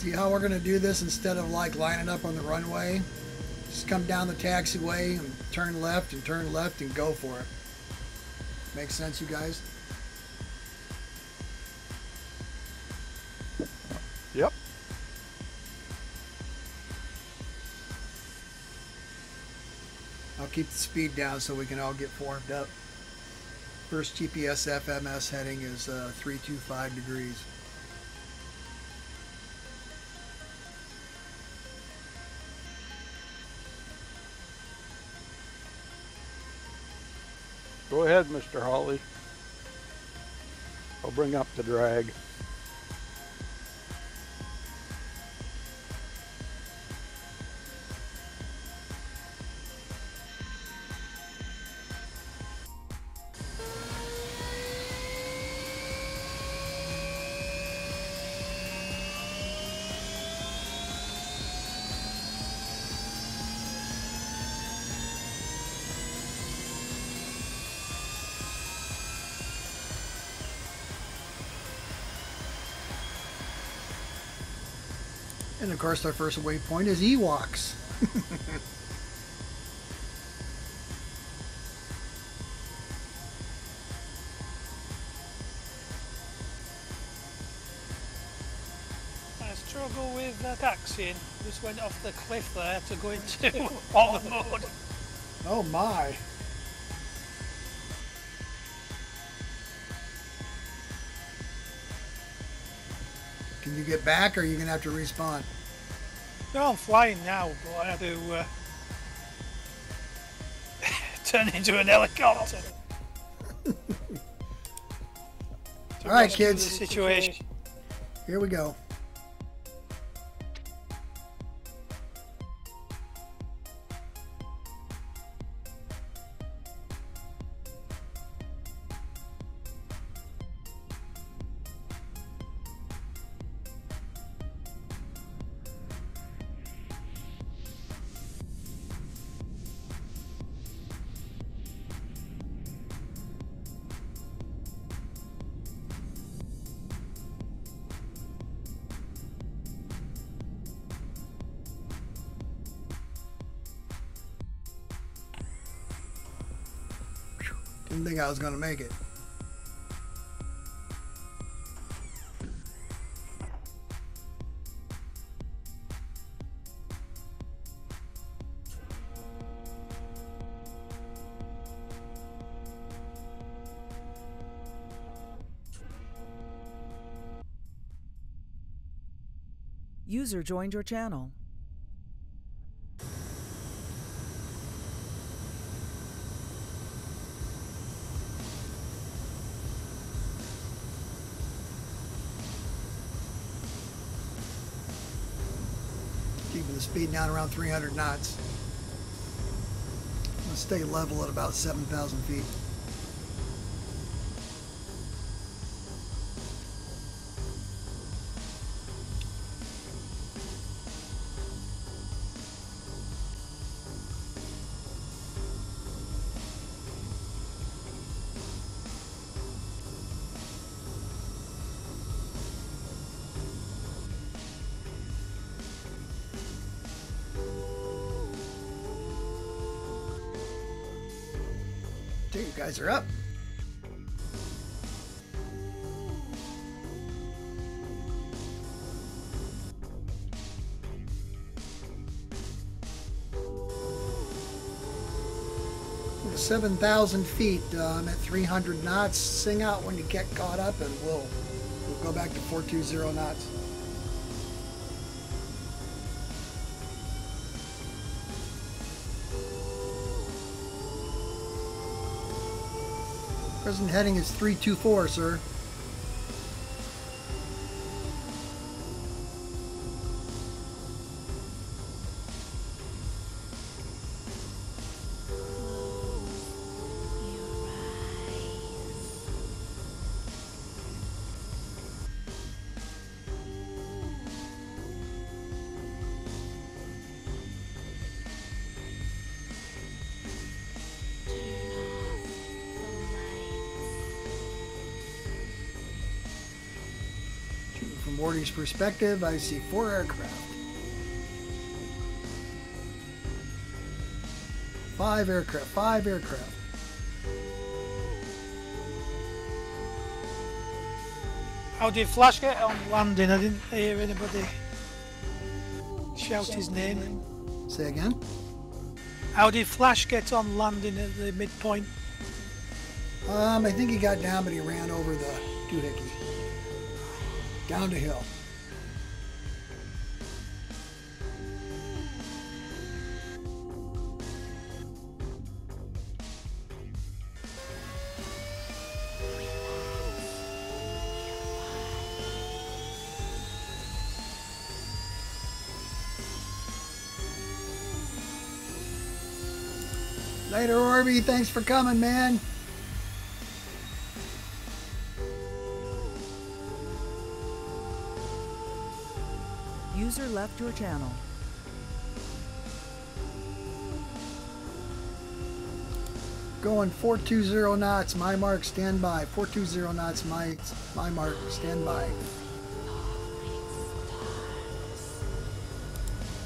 See how we're going to do this instead of like lining up on the runway? Just come down the taxiway and turn left and go for it. Make sense, you guys? Yep. I'll keep the speed down so we can all get formed up. First GPS FMS heading is 325 degrees. Go ahead, Mr. Hawley. I'll bring up the drag. And of course our first waypoint is Ewoks. I struggle with the taxiing. Just went off the cliff there to go into auto mode. Oh my. Can you get back, or are you going to have to respawn? No, I'm flying now, but I had to turn into an helicopter. All right, kids. Situation. Here we go. Didn't think I was going to make it. User joined your channel. Speed down around 300 knots. Let's stay level at about 7,000 feet. You guys are up. We're 7,000 feet. I'm at 300 knots. Sing out when you get caught up, and we'll go back to 420 knots. Present heading is 324, sir. warden's perspective, I see 4 aircraft. 5 aircraft. How did Flash get on landing? I didn't hear anybody shout his name. Say again? How did Flash get on landing at the midpoint? I think he got down, but he ran over the doohickey. Down the hill. Later, Orby. Thanks for coming, man. User left your channel. Going 420 knots, my mark, stand by. 420 knots, my mark, stand by.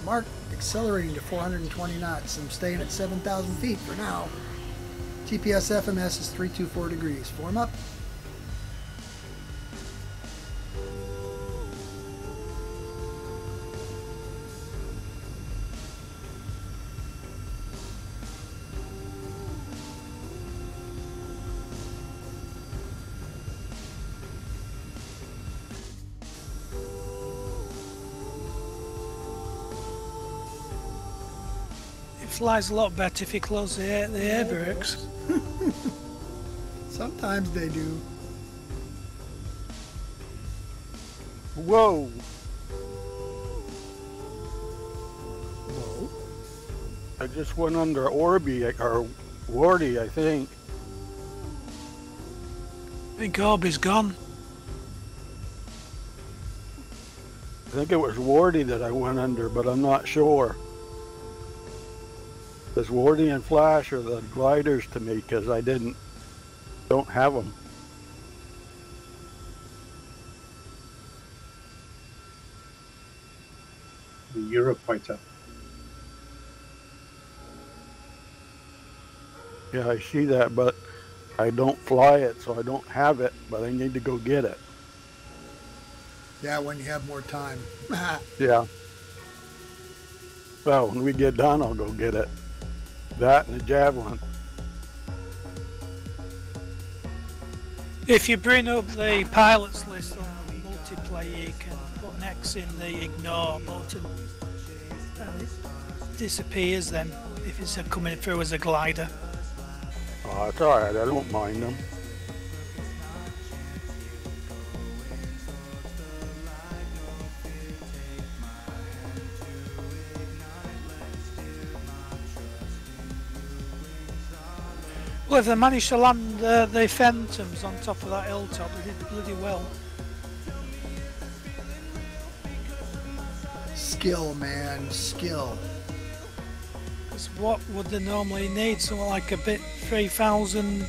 Mark. Accelerating to 420 knots. I'm staying at 7,000 feet for now. TPS FMS is 324 degrees. Form up. Flies a lot better if you close the air brakes. Sometimes they do. Whoa. Whoa. I just went under Orby, or Wardy, I think. I think Orby's gone. I think it was Wardy that I went under, but I'm not sure. This Wardy and Flash are the gliders to me because I don't have them. The Eurofighter. Yeah, I see that, but I don't fly it, so I don't have it, but I need to go get it. Yeah, when you have more time. Yeah. Well, when we get done, I'll go get it. That and the Javelin. If you bring up the pilots list on the multiplayer, you can put an X in the ignore button and it disappears then if it's coming through as a glider. Oh, it's alright, I don't mind them. Well, if they managed to land the Phantoms on top of that hilltop, they did bloody well. Skill, man, skill. Because what would they normally need? Something like a bit 3,000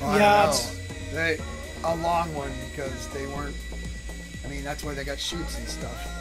yards. A long one, because they weren't. I mean, that's why they got chutes and stuff.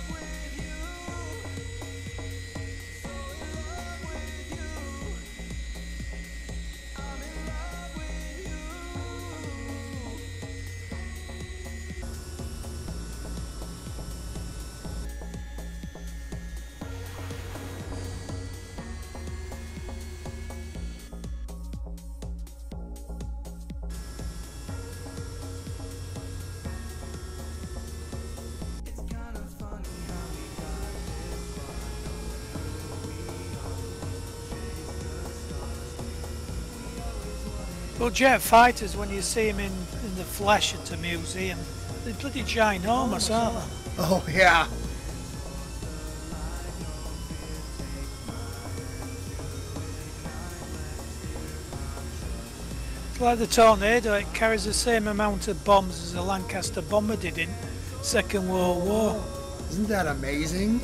Well, jet fighters, when you see them in the flesh at a museum, they're bloody ginormous, aren't they? Oh, yeah. It's like the Tornado, it carries the same amount of bombs as the Lancaster bomber did in Second World War. Isn't that amazing?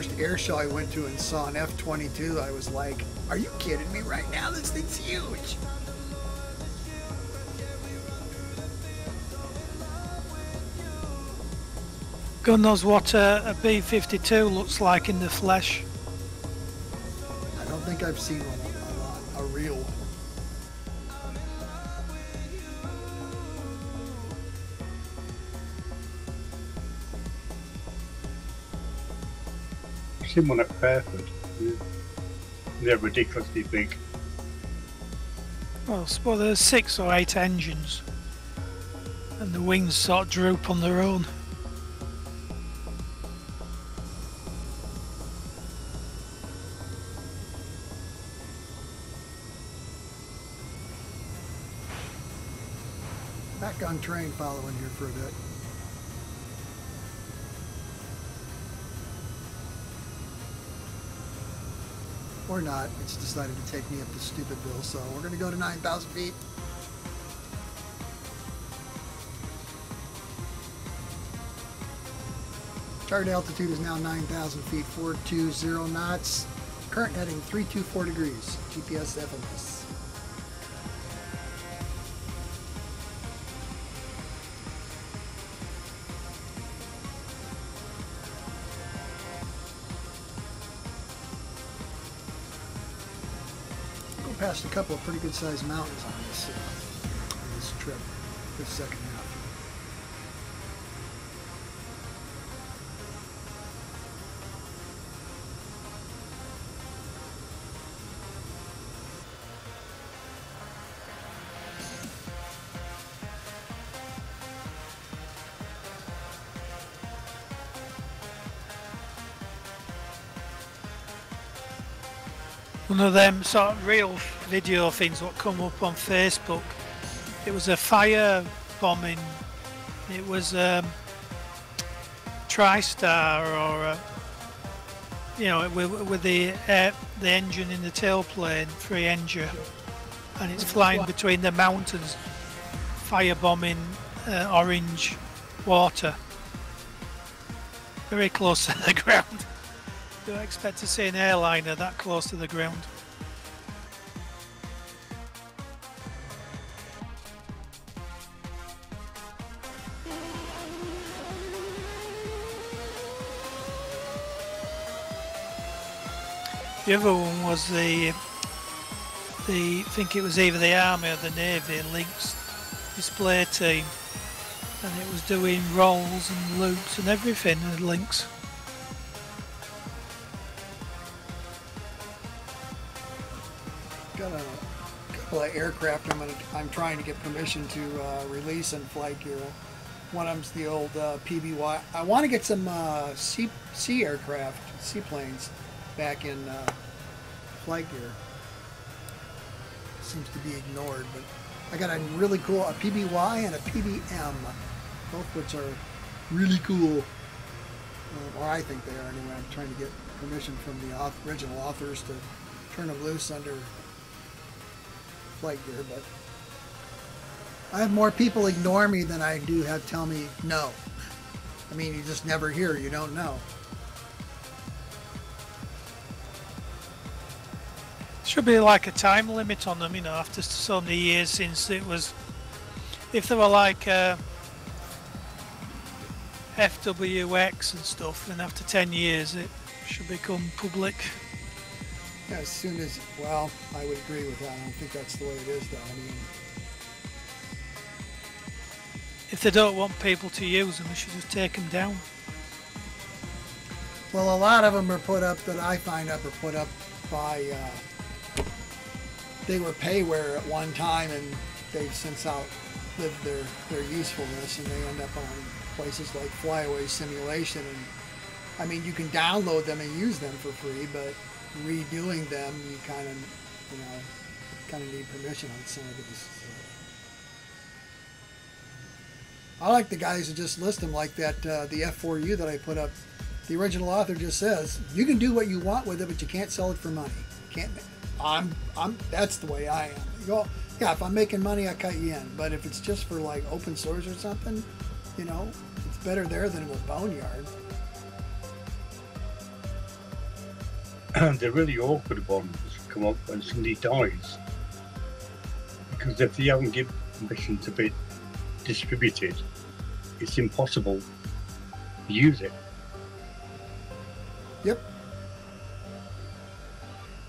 First air show I went to and saw an F-22, I was like, are you kidding me right now? This thing's huge. God knows what a B-52 looks like in the flesh. I don't think I've seen one, a real one. I've seen one at Fairford. Yeah. They're ridiculously big. Well, I suppose there's 6 or 8 engines, and the wings sort of droop on their own. Back on train, following here for a bit. Or not, it's decided to take me up the Stupidville, so we're gonna go to 9,000 feet. Target altitude is now 9,000 feet, 420 knots. Current heading 324 degrees, GPS FMS. Past a couple of pretty good sized mountains on this trip, this second half. One of them sort of real video things what come up on Facebook. It was a fire bombing. It was TriStar or you know, with the engine in the tailplane, free engine, and it's flying between the mountains, fire bombing orange water, very close to the ground. Don't expect to see an airliner that close to the ground. The other one was the I think it was either the Army or the Navy Lynx display team, and it was doing rolls and loops and everything with Lynx. Got a couple of aircraft I'm trying to get permission to release in FlightGear. One of them's the old PBY. I want to get some sea aircraft, seaplanes, back in FlightGear. Seems to be ignored, but I got a really cool a PBY and a PBM, both which are really cool, or I think they are anyway. I'm trying to get permission from the original authors to turn them loose under FlightGear, but I have more people ignore me than I do have tell me no. I mean, you just never hear, you don't know. Should be like a time limit on them, you know, after so many years since it was. If they were like FWX and stuff, then after 10 years it should become public. Yeah, as soon as, well, I would agree with that. I don't think that's the way it is, though. I mean, if they don't want people to use them, they should just take them down. Well, a lot of them are put up that I find up are put up by. They were payware at one time, and they've since outlived their usefulness, and they end up on places like Flyaway Simulation. And I mean, you can download them and use them for free, but redoing them, you kind of, you know, need permission on some of these. I like the guys who just list them like that. The F4U that I put up, the original author just says you can do what you want with it, but you can't sell it for money. You can't. That's the way I am. You go, yeah, if I'm making money, I cut you in. But if it's just for like open source or something, you know, it's better there than with Boneyard. They're really awkward ones come up when somebody dies, because if they haven't given permission to be distributed, it's impossible use it. Yep.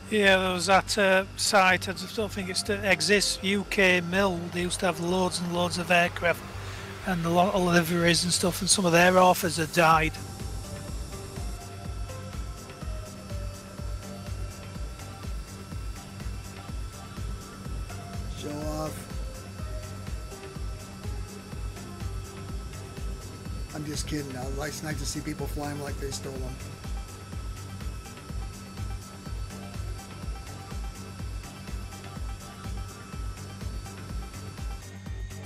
Yeah, there was that site, I just don't think it still exists, UK Mill. They used to have loads and loads of aircraft and a lot of liveries and stuff, and some of their authors have died. Show off. I'm just kidding. It's nice to see people fly them like they stole them.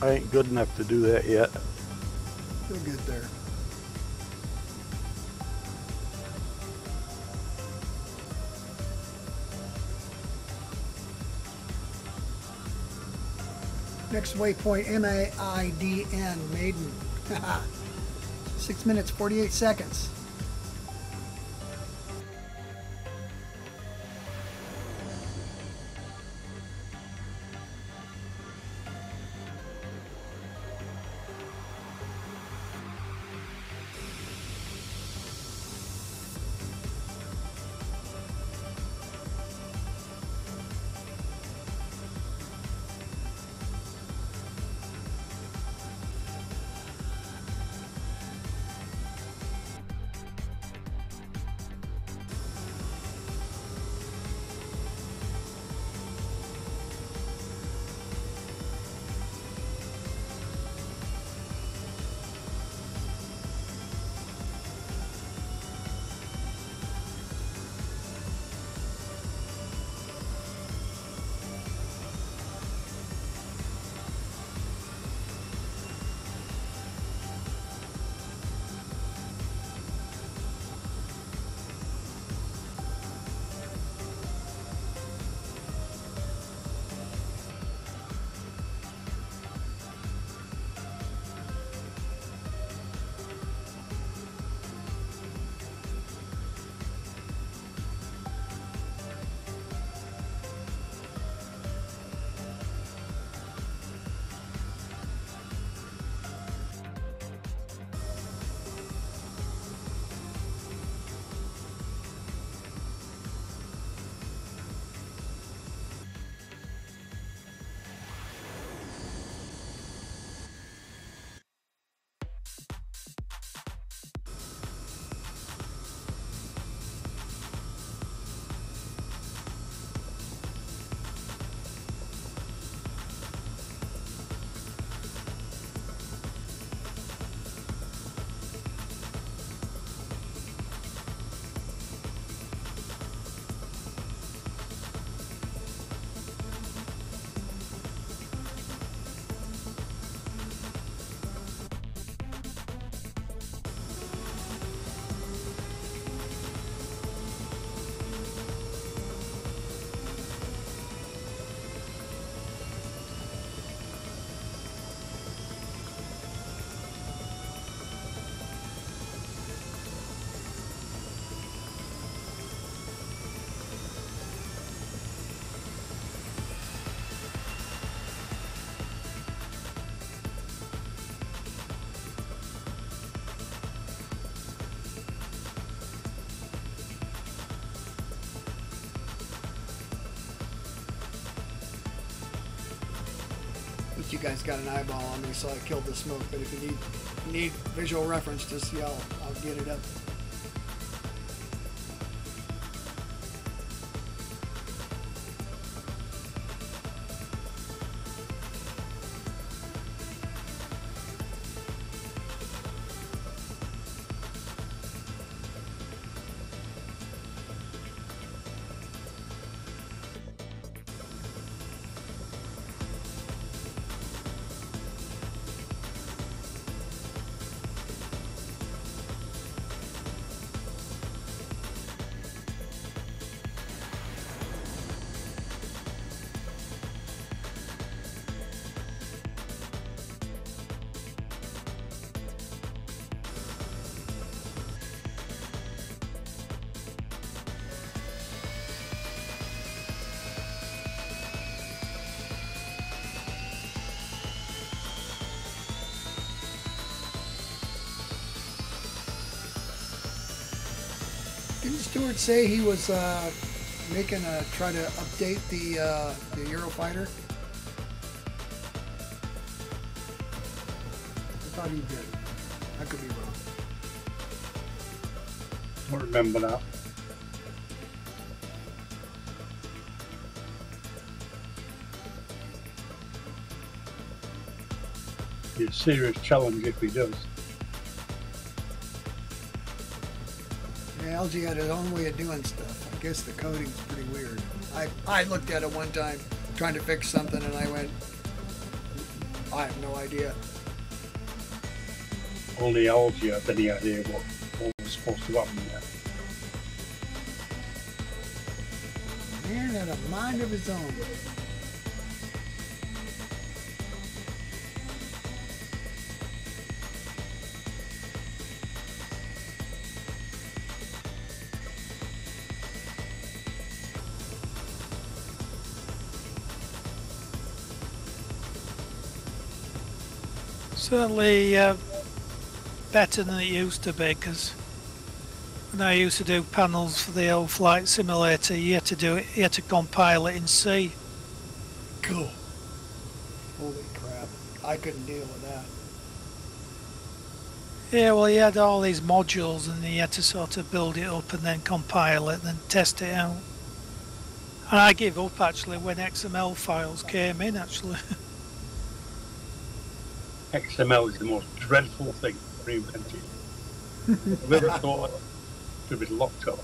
I ain't good enough to do that yet. We'll get there. Next waypoint, M-A-I-D-N, Maiden. 6 minutes, 48 seconds. You guys got an eyeball on me, so I killed the smoke, but if you need visual reference, just yell, I'll get it up. Stewart say he was making a try to update the Eurofighter? I thought he did. I could be wrong. Don't remember that. Be a serious challenge if he does. Yeah, LG had his own way of doing stuff. I guess the coding's pretty weird. I looked at it one time trying to fix something and I went, I have no idea. Only LG had any idea what was supposed to happen there. Man had a mind of his own. Certainly better than it used to be, because when I used to do panels for the old flight simulator, you had to do it, you had to compile it in C. Cool. Holy crap, I couldn't deal with that. Yeah, well, you had all these modules and you had to sort of build it up and then compile it and then test it out. And I gave up actually when XML files came in actually. XML is the most dreadful thing for inventing. Whoever thought should be locked up.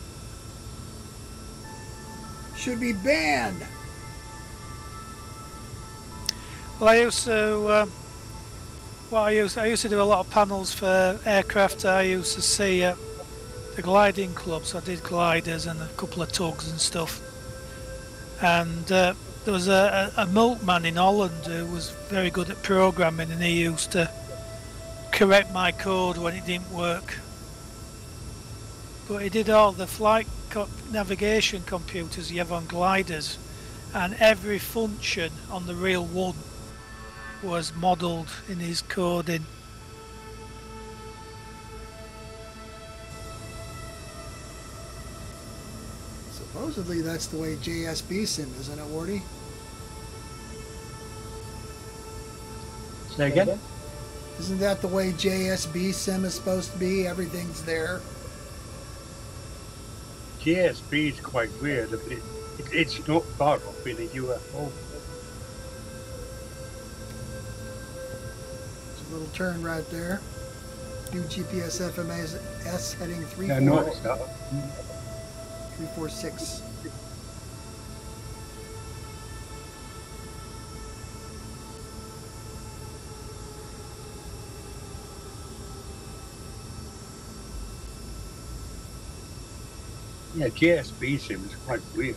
Should be banned. Well, I used to. I used to do a lot of panels for aircraft. I used to see at the gliding clubs. I did gliders and a couple of tugs and stuff. And. There was a milkman in Holland who was very good at programming, and he used to correct my code when it didn't work. But he did all the flight navigation computers you have on gliders, and every function on the real one was modelled in his coding. Supposedly that's the way JSB SIM, isn't it, Wardy? Say again? Isn't that the way JSB SIM is supposed to be? Everything's there. JSB is quite weird. It's not far off in a UFO. It's a little turn right there. New GPS FMS heading 3. Yeah, no, it's not. 346. Yeah, JSB SIM is quite weird.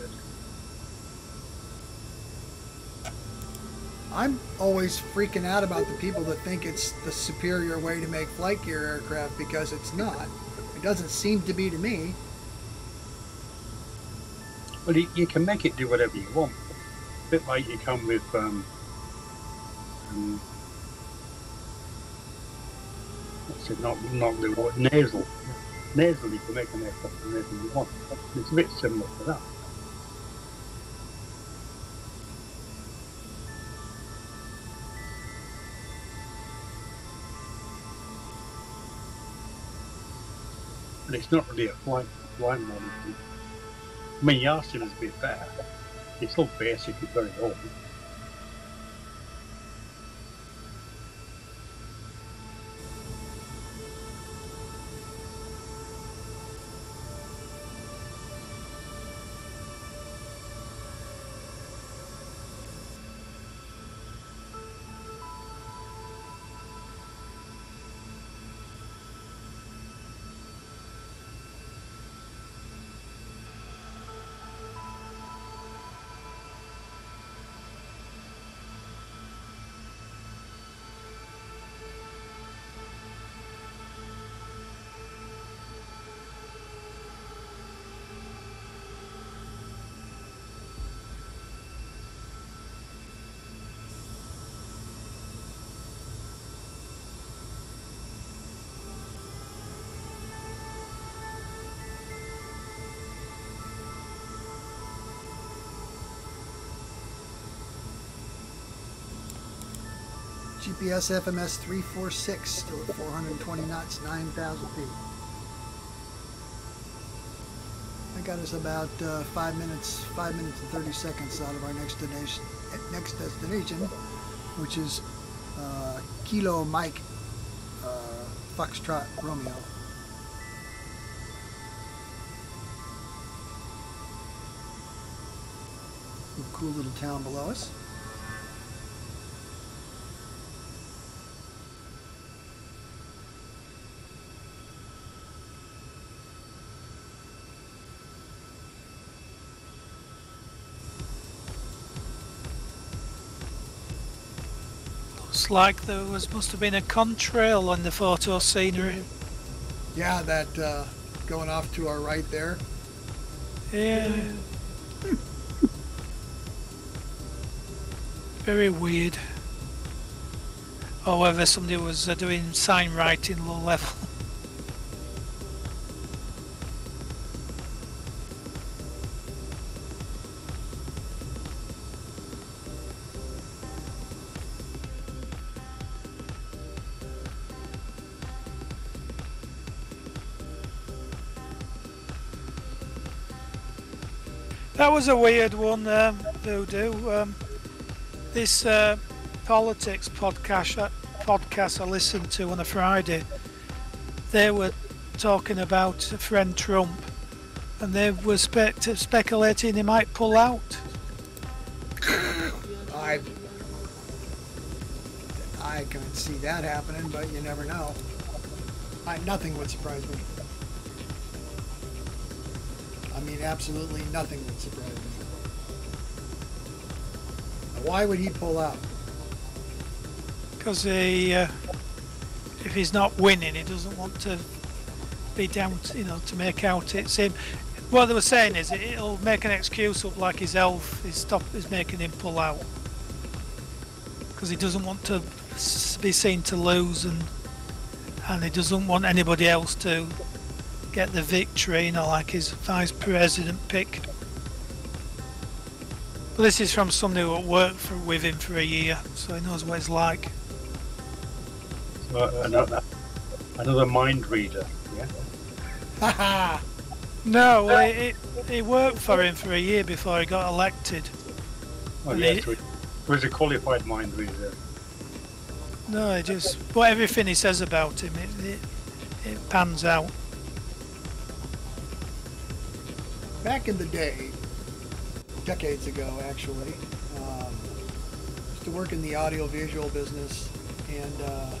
I'm always freaking out about the people that think it's the superior way to make FlightGear aircraft, because it's not. It doesn't seem to be to me. Well, you can make it do whatever you want. A bit like you can with what's it? Not the word Nasal. Nasal, you can make an aircraft whenever you want. It's a bit similar to that. But it's not really a flight model. I mean, Yasin is a bit better. It's still basic, it's very old. GPS FMS 346, still at 420 knots, 9,000 feet. That got us about 5 minutes and 30 seconds out of our next destination, which is Kilo Mike Foxtrot Romeo. A cool little town below us. Looks like there must have been a contrail on the photo scenery. Yeah, that going off to our right there. Yeah. Very weird. However, somebody was doing sign writing low level. That was a weird one, Voodoo. This politics podcast I listened to on a Friday, they were talking about friend Trump, and they were speculating he might pull out. I can't see that happening, but you never know. Nothing would surprise me. I mean, absolutely nothing would surprise me. Why would he pull out? Because he, if he's not winning, he doesn't want to be down, to make out it's him. What they were saying is it'll make an excuse up, like his health is making him pull out, because he doesn't want to be seen to lose, and he doesn't want anybody else to get the victory, like his vice president pick. But this is from somebody who worked with him for a year, so he knows what it's like. So another mind reader, yeah? Haha! No, he worked for him for a year before he got elected. Oh yeah, so he was a qualified mind reader. No, he just... Well, everything he says about him, it pans out. Back in the day, decades ago actually, used to work in the audiovisual business, and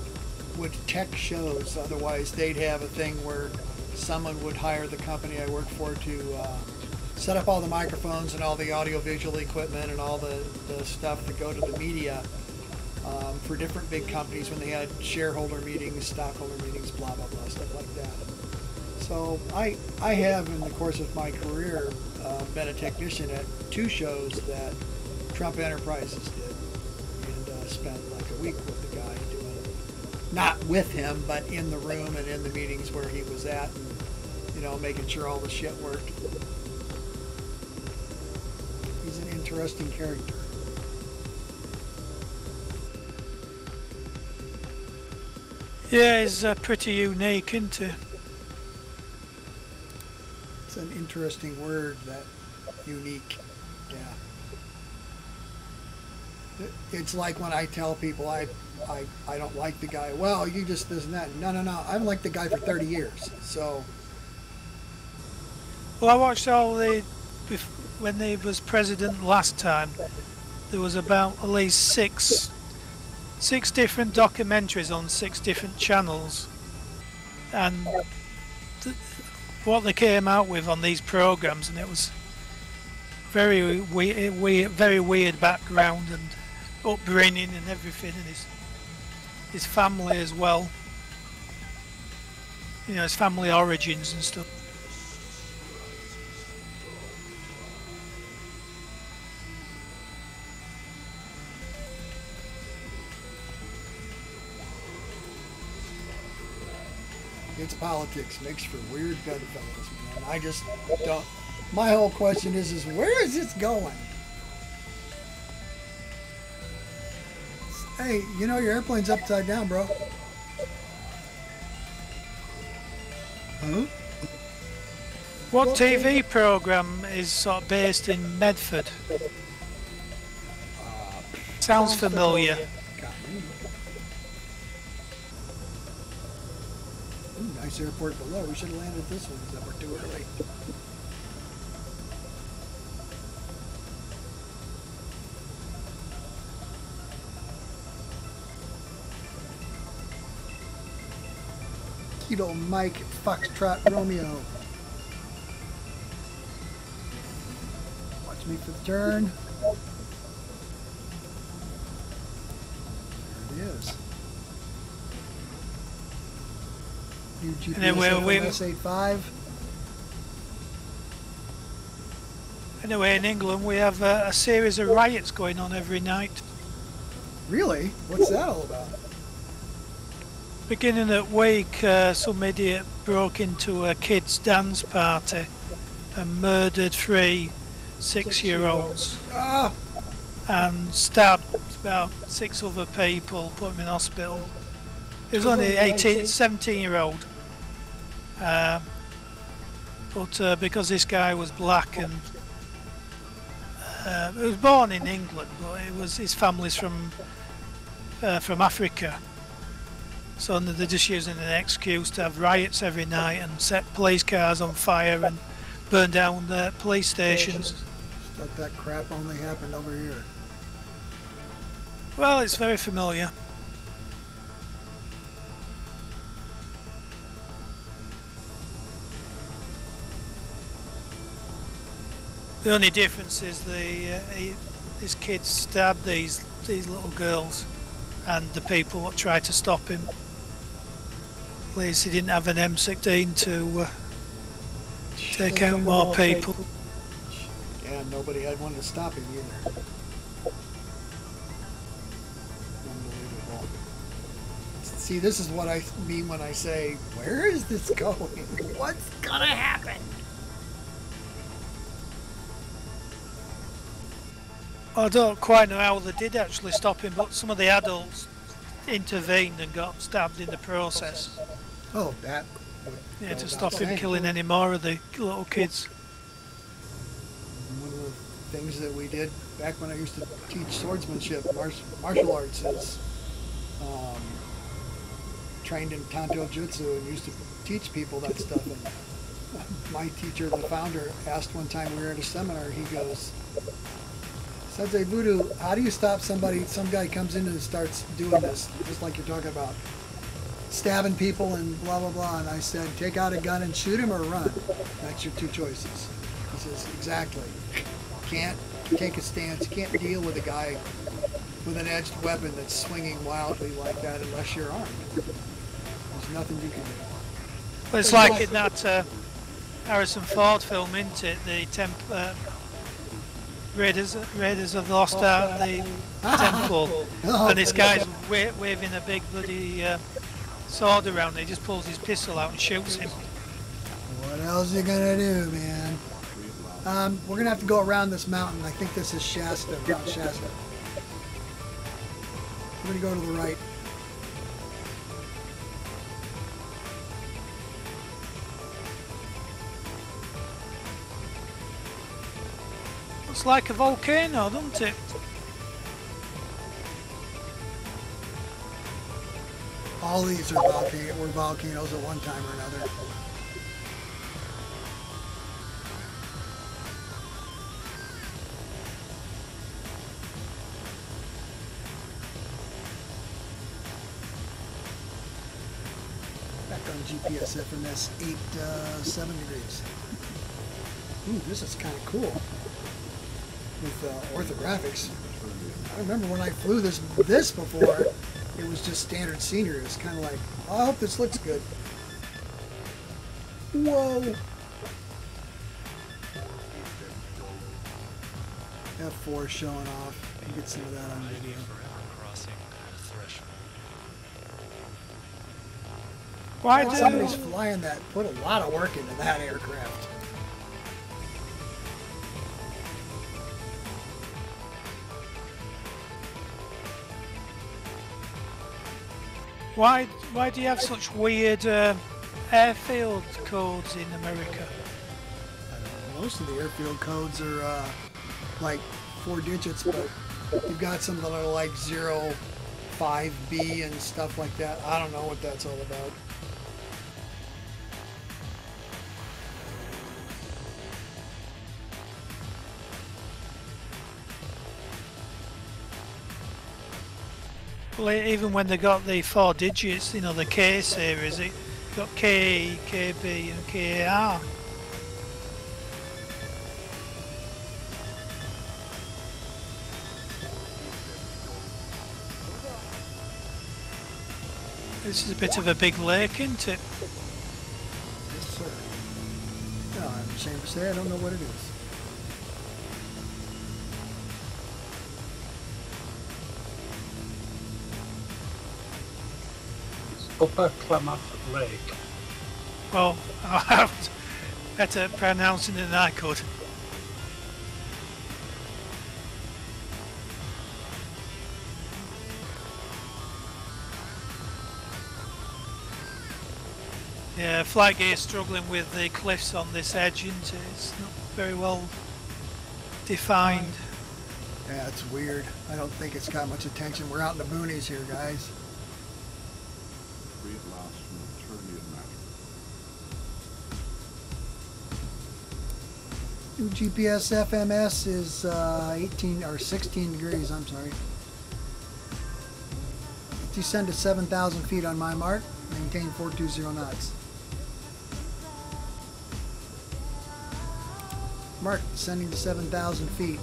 would tech shows. Otherwise they'd have a thing where someone would hire the company I worked for to set up all the microphones and all the audiovisual equipment and all the stuff to go to the media for different big companies when they had shareholder meetings, stockholder meetings, blah blah blah, stuff like that. So I have, in the course of my career, been a technician at two shows that Trump Enterprises did, and spent like a week with the guy doing it. Not with him, but in the room and in the meetings where he was at, and making sure all the shit worked. He's an interesting character. Yeah, he's pretty unique, isn't he? An interesting word, that unique. Yeah, it's like when I tell people I don't like the guy. Well, you just this and that. No, I've liked the guy for 30 years. So, well, I watched when he was president last time. There was about at least six different documentaries on six different channels, and what they came out with on these programs, and it was very weird background and upbringing and everything, and his family as well, his family origins and stuff. It's politics, makes for weird bedfellows, man. I just don't. My whole question is where is this going? Hey, you know your airplane's upside down, bro. Huh? What TV program is sort of based in Medford? Sounds familiar. Got me. Ooh, nice airport below. We should have landed this one because we're too early. Keto Mike Foxtrot Romeo. Watch me for the turn. There it is. UGP S85. Anyway, in England we have a series of riots going on every night. Really? What's that all about? Beginning at Wake, some idiot broke into a kid's dance party and murdered three 6-year-olds and stabbed about 6 other people, put him in hospital. It was only 17-year-old, but because this guy was black and he was born in England, but it was his family's from Africa. So they're just using an excuse to have riots every night and set police cars on fire and burn down the police stations. But that crap only happened over here. Well, it's very familiar. The only difference is this kid stabbed these little girls and the people what tried to stop him. At least he didn't have an M16 to take out more people. Yeah, nobody had one to stop him either. Unbelievable. See, this is what I mean when I say, where is this going? What's gonna happen? I don't quite know how they did actually stop him, but some of the adults intervened and got stabbed in the process. Oh, that. Yeah, to stop him killing any more of the little kids. One of the things that we did back when I used to teach swordsmanship, martial arts, is trained in Tanto Jutsu and used to teach people that stuff. And my teacher, the founder, asked one time, we were at a seminar, he goes, Sensei Voodoo, how do you stop somebody? Some guy comes in and starts doing this, just like you're talking about, stabbing people and blah, blah, blah. And I said, take out a gun and shoot him or run. That's your two choices. He says, exactly. Can't take a stance. Can't deal with a guy with an edged weapon that's swinging wildly like that unless you're armed. There's nothing you can do. Well, it's like in that Harrison Ford film, isn't it? The Raiders of the Lost Ark, the temple, and this guy's waving a big bloody sword around. He just pulls his pistol out and shoots him. What else are you gonna do, man? We're gonna have to go around this mountain. I think this is Shasta, Mount Shasta. We're gonna go to the right. It's like a volcano, doesn't it? All these are volcanoes at one time or another. Back on GPS FMS 87 degrees. Ooh, this is kind of cool. With orthographics. I remember when I flew this before, it was just standard scenery. It's kind of like, oh, I hope this looks good. Whoa! F4 showing off. You get some of that on video. Why did somebody's flying that? Put a lot of work into that aircraft. Why do you have such weird airfield codes in America? Most of the airfield codes are like 4 digits, but you've got some that are like 05B and stuff like that. I don't know what that's all about. Well, even when they got the 4 digits, you know, the K series, it got KE, KB, and KAR. This is a bit of a big lake, isn't it? Yes, sir. No, I'm ashamed to say I don't know what it is. Upper Klamath Lake. Well, I was better pronouncing it than I could. Yeah, FlightGear is struggling with the cliffs on this edge, isn't it? It's not very well defined. Yeah, it's weird. I don't think it's got much attention. We're out in the boonies here, guys. New GPS FMS is 16 degrees, I'm sorry. Descend to 7,000 feet on my mark. Maintain 420 knots. Mark, descending to 7,000 feet.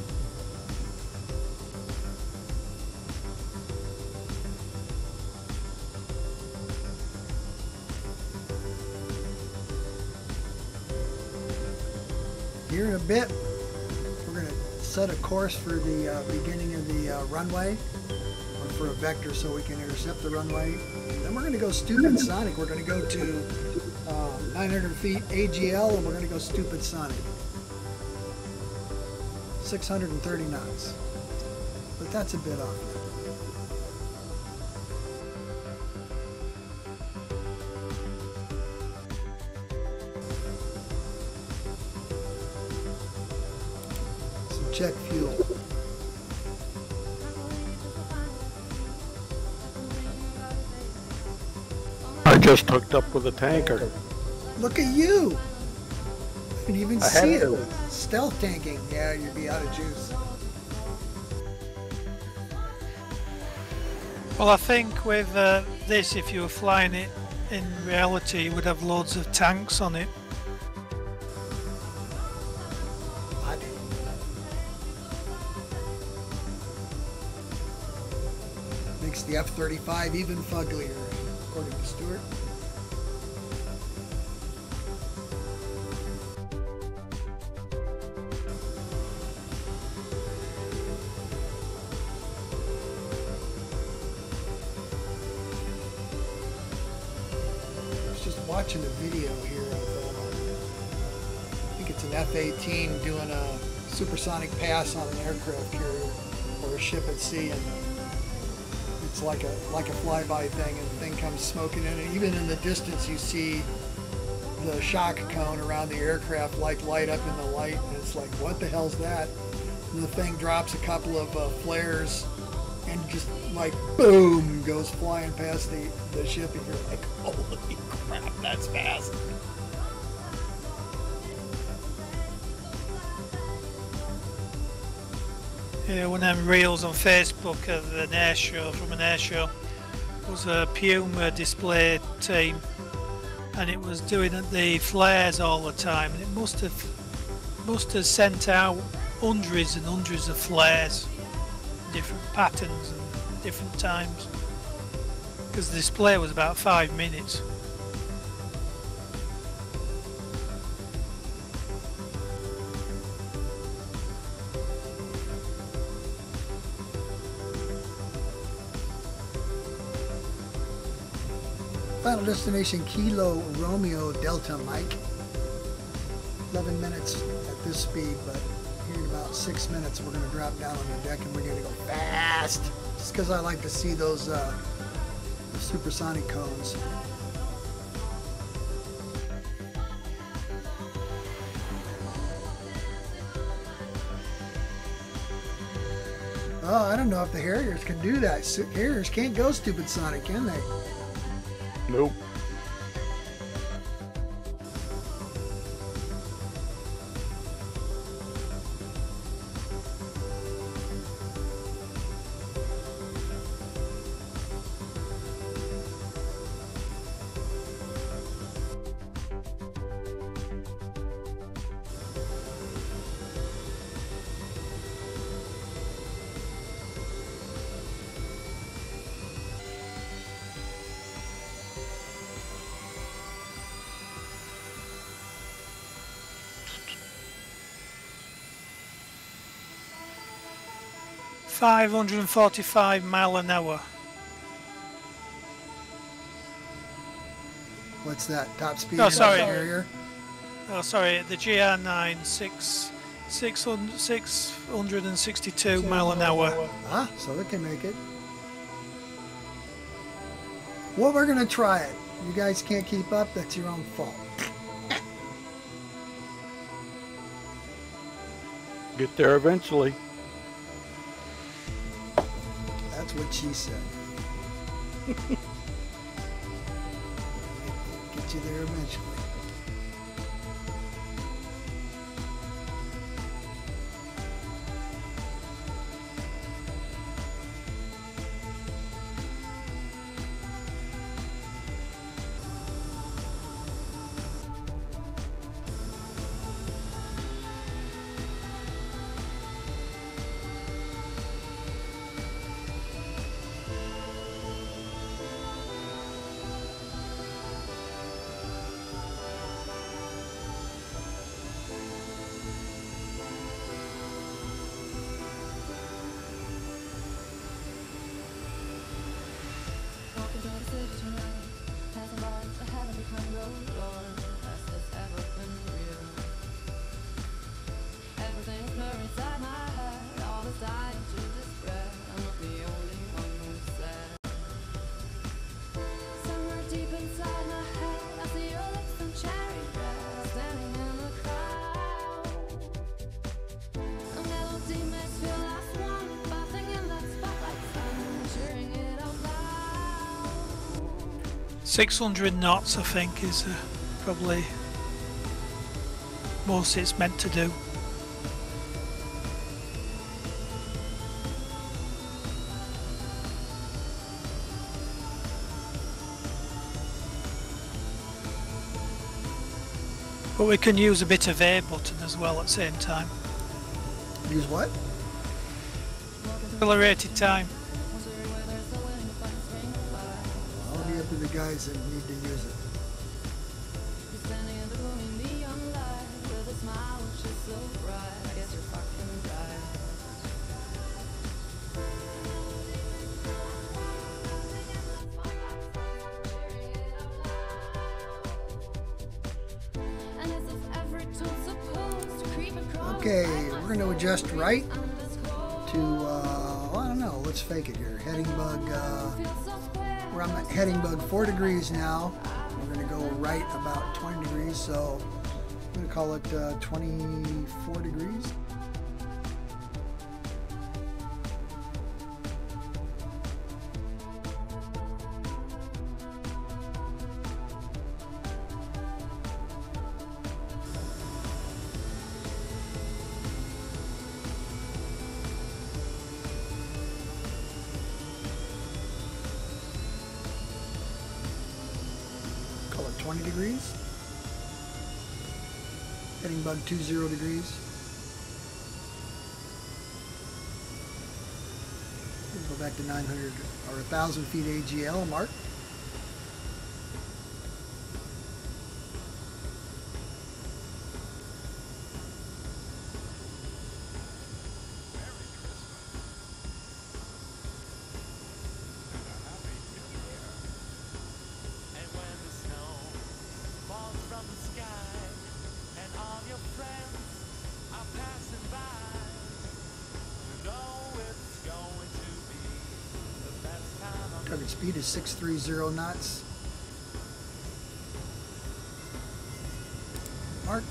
Here in a bit, we're going to set a course for the beginning of the runway, or for a vector so we can intercept the runway. Then we're going to go stupid sonic. We're going to go to 900 feet AGL, and we're going to go stupid sonic. 630 knots. But that's a bit off. Some check fuel. I just hooked up with a tanker. Look at you! I didn't even see it. Stealth tanking. Yeah, you'd be out of juice. Well, I think with this, if you were flying it in reality, you would have loads of tanks on it. Makes the F-35 even fugglier, according to Stewart. Watching a video here of, I think it's an F-18 doing a supersonic pass on an aircraft carrier or a ship at sea, and it's like a flyby thing, and the thing comes smoking in, and even in the distance you see the shock cone around the aircraft like light up in the light, and it's like, what the hell's that? And the thing drops a couple of flares and just like boom goes flying past the ship, and you're like, holy crap, that's fast. Yeah, one of them reels on Facebook of an air show, from an air show, was a Puma display team, and it was doing the flares all the time, and it must have sent out hundreds and hundreds of flares, different patterns and different times, because the display was about 5 minutes. Final destination Kilo Romeo Delta Mike. 11 minutes at this speed, but in about 6 minutes we're going to drop down on the deck and we're going to go fast, just because I like to see those the supersonic cones. Oh, I don't know if the Harriers can do that. Harriers can't go stupid sonic, can they? Nope. .545 mile an hour. What's that? Top speed? Oh, sorry. Carrier? Oh, sorry. The GR9 662 mile an hour. Ah, so they can make it. Well, we're gonna try it. You guys can't keep up. That's your own fault. Get there eventually. What she said. Get you there eventually. .600 knots, I think, is probably most it's meant to do. But we can use a bit of A button as well at the same time. Use what? Accelerated time. To the guys that need to use it. Okay, we're going to adjust right to, well, I don't know, let's fake it here. Heading bug, we're on heading bug 4 degrees now. We're going to go right about 20 degrees, so I'm going to call it 24 degrees. Heading bug 20 degrees. We'll go back to 900 or 1,000 feet AGL mark. speed is 630 knots. Mark.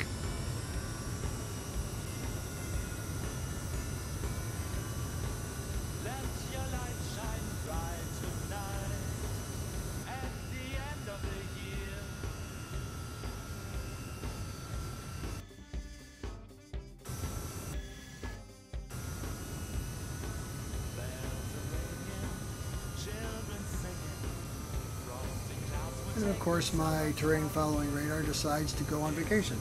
And of course, my terrain following radar decides to go on vacation.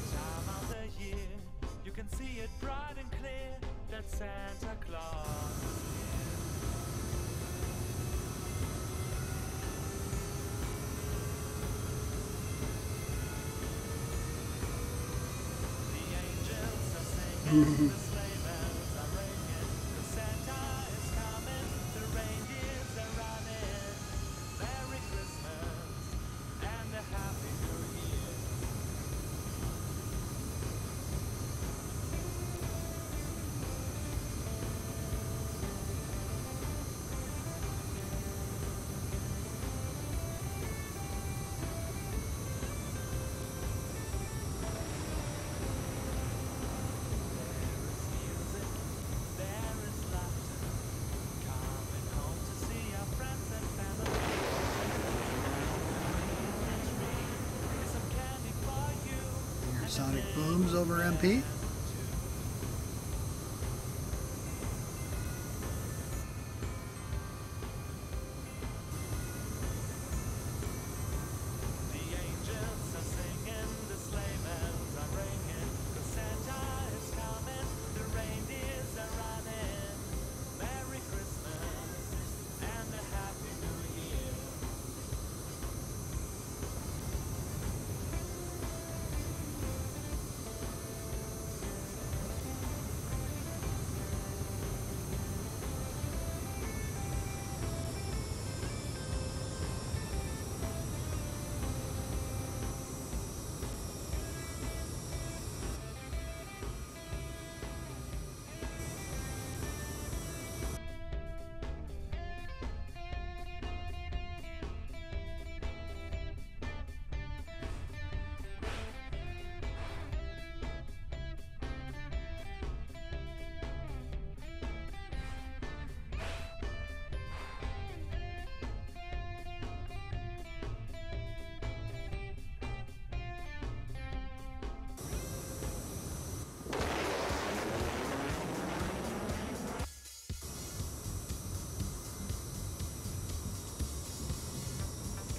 Sonic booms over MP.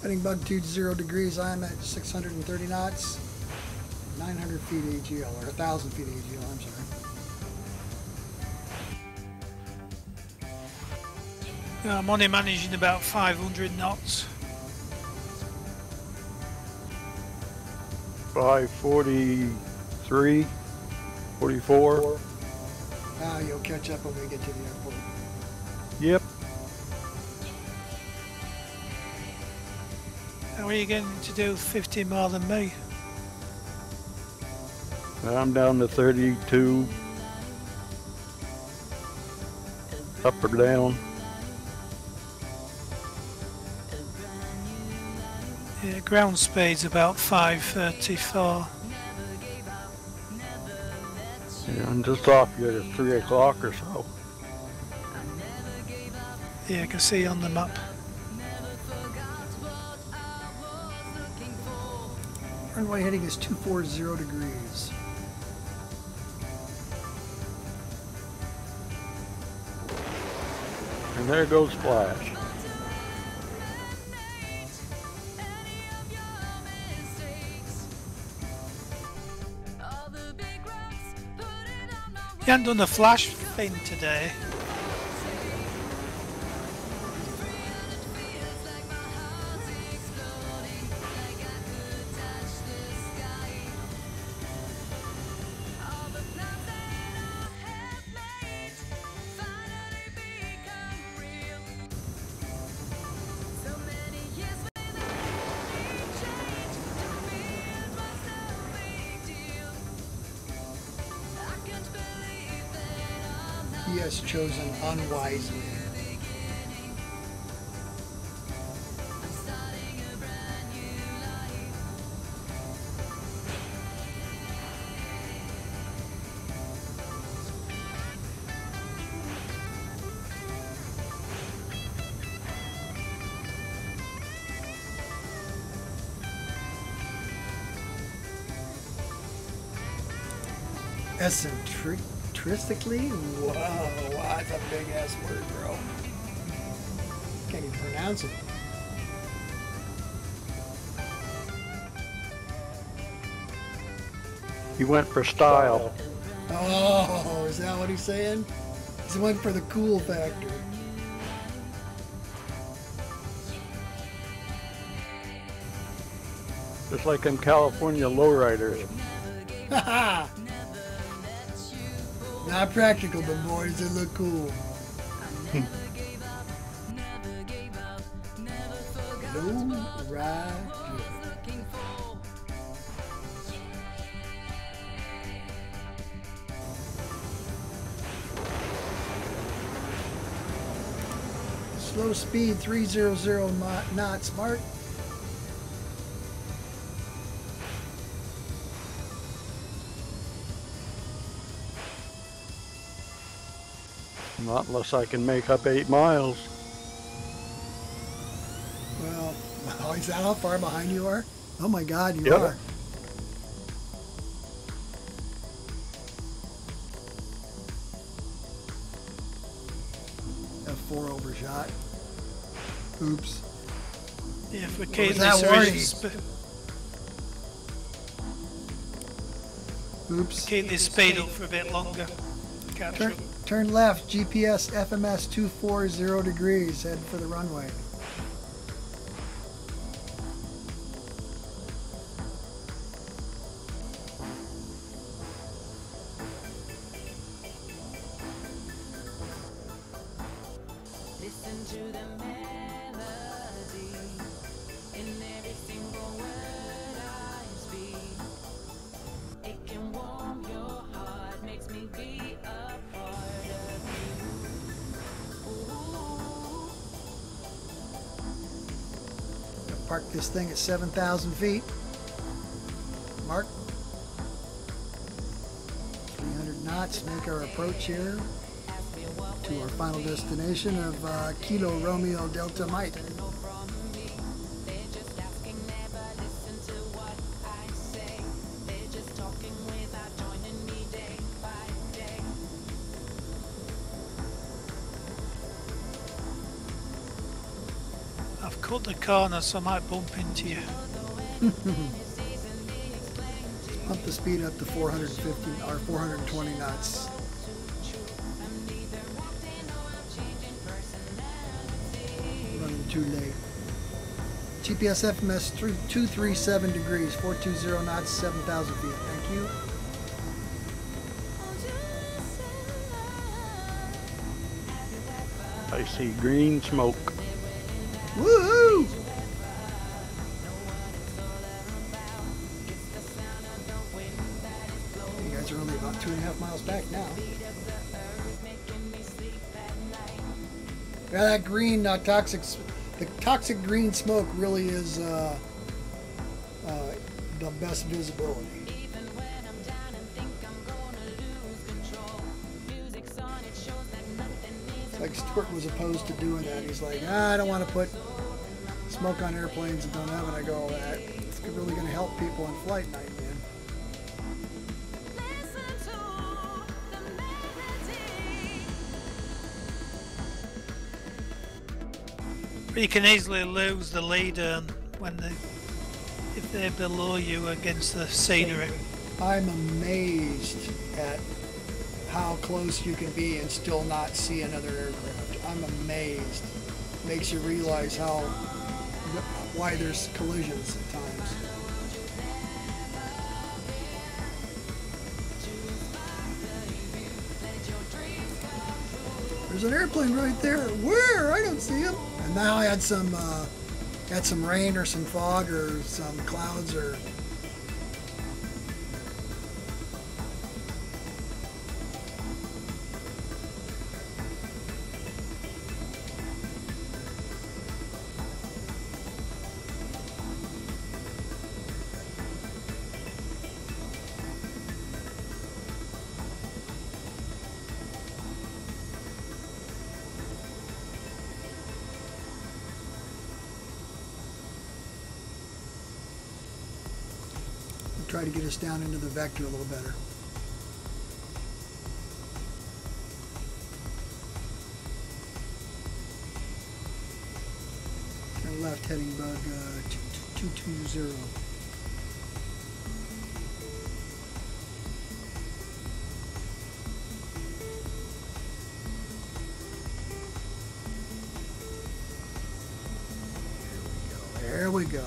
Heading Bugtitude 0 degrees, I'm at 630 knots, 900 feet AGL, or 1,000 feet AGL, I'm sorry. Yeah, I'm only managing about 500 knots. 543, 44. Ah, you'll catch up when we get to the airport. Yep. What are you getting to do 50 more than me? I'm down to 32. Up or down? Yeah, ground speed's about 534. Yeah, I'm just off you at 3 o'clock or so. Yeah, I can see on the map. Runway heading is 240 degrees. And there goes Flash. You haven't done the Flash thing today. Chosen unwisely. Eccentrically? Wow, that's a big ass word, bro. Can't even pronounce it. He went for style. Oh, is that what he's saying? He went for the cool factor. Just like them California lowriders. Haha! Not practical, but boys, they look cool. Lowrider. Slow speed 300 knots, Mark. Not unless I can make up 8 miles. Well, oh, is that how far behind you are? Oh my God, you are. F4 overshot. Oops. Yeah, if keep this speed up for a bit longer. Turn left, GPS FMS 240 degrees, head for the runway. Thing at 7,000 feet. Mark. 300 knots. Make our approach here to our final destination of Kilo Romeo Delta Mike. Cut the corner, so I might bump into you. Pump the speed up to 450 or 420 knots. Running too late. GPS FMS 237 degrees, 420 knots, 7,000 feet. Thank you. I see green smoke. Woohoo! You guys are only about 2.5 miles back now. Yeah, that green, the toxic green smoke really is the best visibility. Like Stuart was opposed to doing that. He's like, I don't want to put smoke on airplanes and don't have it. I go, that it's really going to help people on flight night, man. But you can easily lose the lead when if they're below you against the scenery. I'm amazed at how close you can be and still not see another aircraft. I'm amazed. Makes you realize why there's collisions at times. There's an airplane right there. Where? I don't see him. And now I had some rain or some fog or some clouds or. Try to get us down into the vector a little better. left heading bug 220. There we go.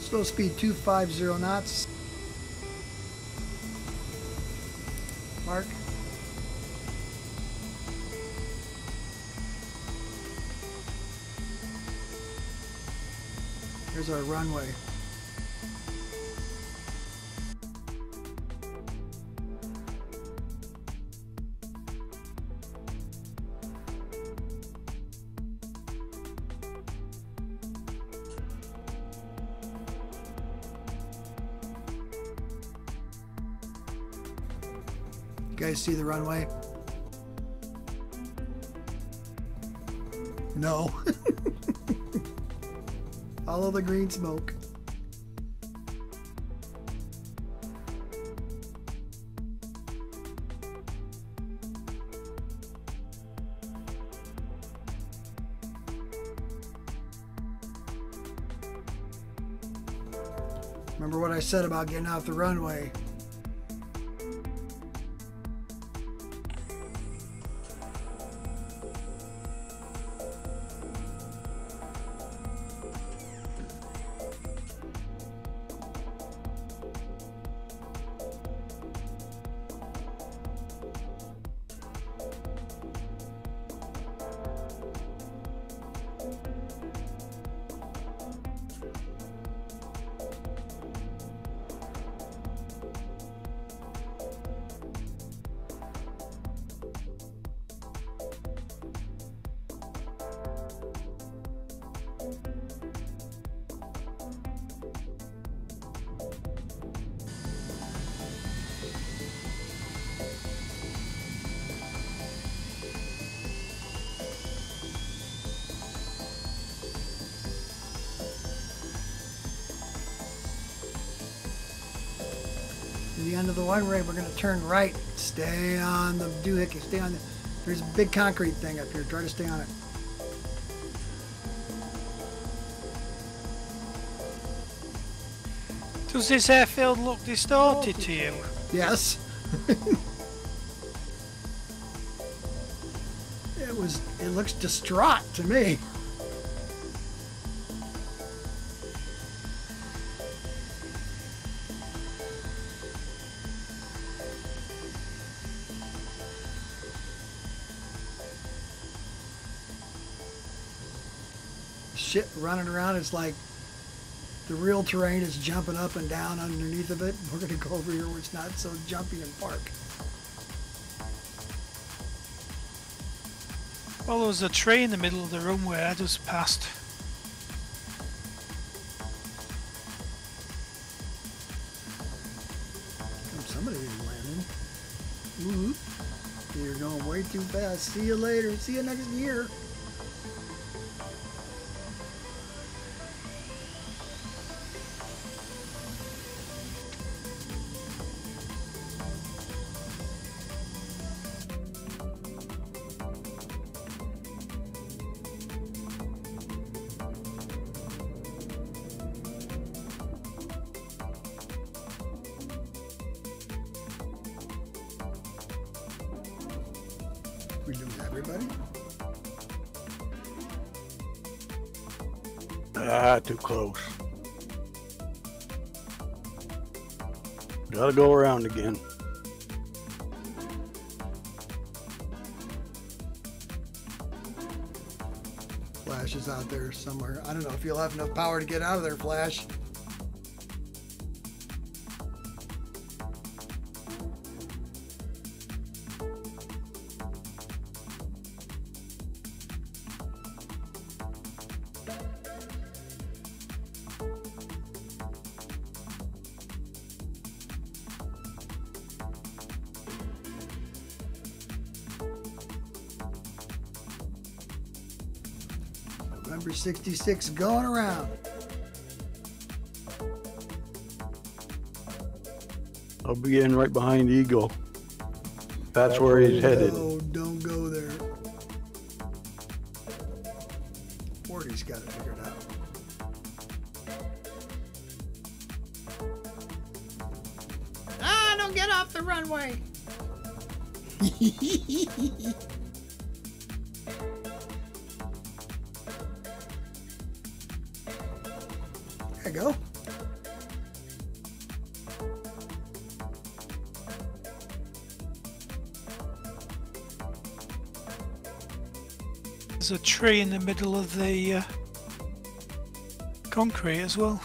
Slow speed 250 knots. Mark. Here's our runway. You guys see the runway? No. Follow the green smoke. Remember what I said about getting off the runway. The end of the one way, we're going to turn right. Stay on the doohickey. Stay on the. There's a big concrete thing up here. Try to stay on it. Does this airfield look distorted to you? Yes. It was. It looks distraught to me. Shit running around, it's like the real terrain is jumping up and down underneath of it. We're gonna go over here where it's not so jumpy and park. Well, there was a tree in the middle of the runway I just passed. Somebody landing. Ooh, you're going way too fast. See you later. See you next year. We lose everybody. Ah, too close. Gotta go around again. Flash is out there somewhere. I don't know if you'll have enough power to get out of there, Flash. Number 66 going around. I'll be in right behind Eagle. That's where he's headed. Oh, don't go there. Morty's got it figured out. Ah, don't get off the runway. There you go. There's a tree in the middle of the concrete as well.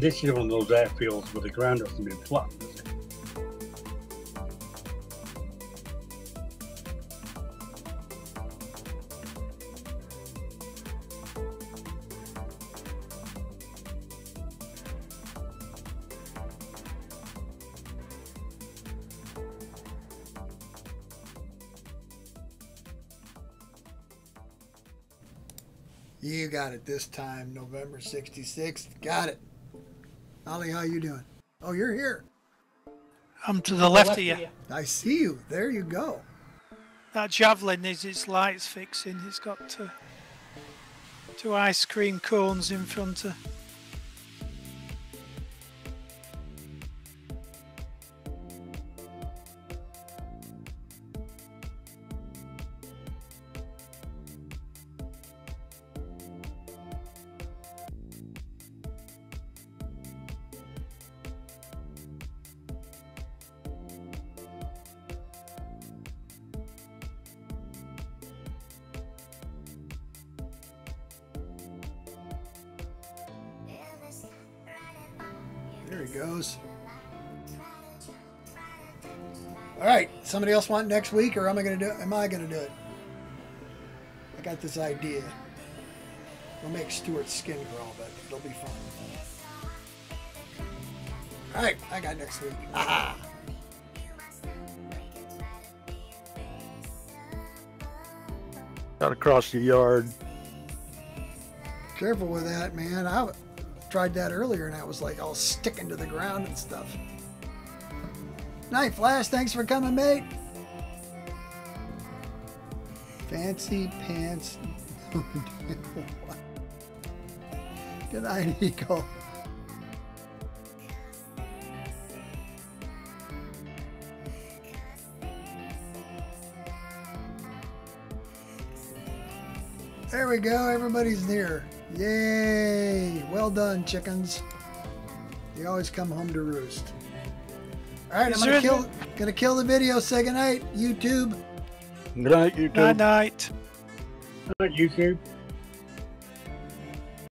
This is one of those airfields where the ground hasn't been flattened, is it? You got it this time, November 66th. Got it. Ollie, how you doing? Oh, you're here. I'm to the left of you. I see you. There you go. That javelin is its lights fixing. It's got two ice cream cones in front of. Somebody else want next week, or am I gonna do it? I got this idea. We'll make Stuart's skin crawl, but it'll be fun. All right, I got next week. Aha! Got across the yard. Careful with that, man. I tried that earlier, and I was like all sticking to the ground and stuff. Night Flash, thanks for coming, mate. Fancy pants. Good night, Nico. There we go, everybody's near. Yay! Well done, chickens. You always come home to roost. All right, I'm gonna kill the video. Say goodnight, YouTube. Good night, YouTube. Good night. Good night, YouTube.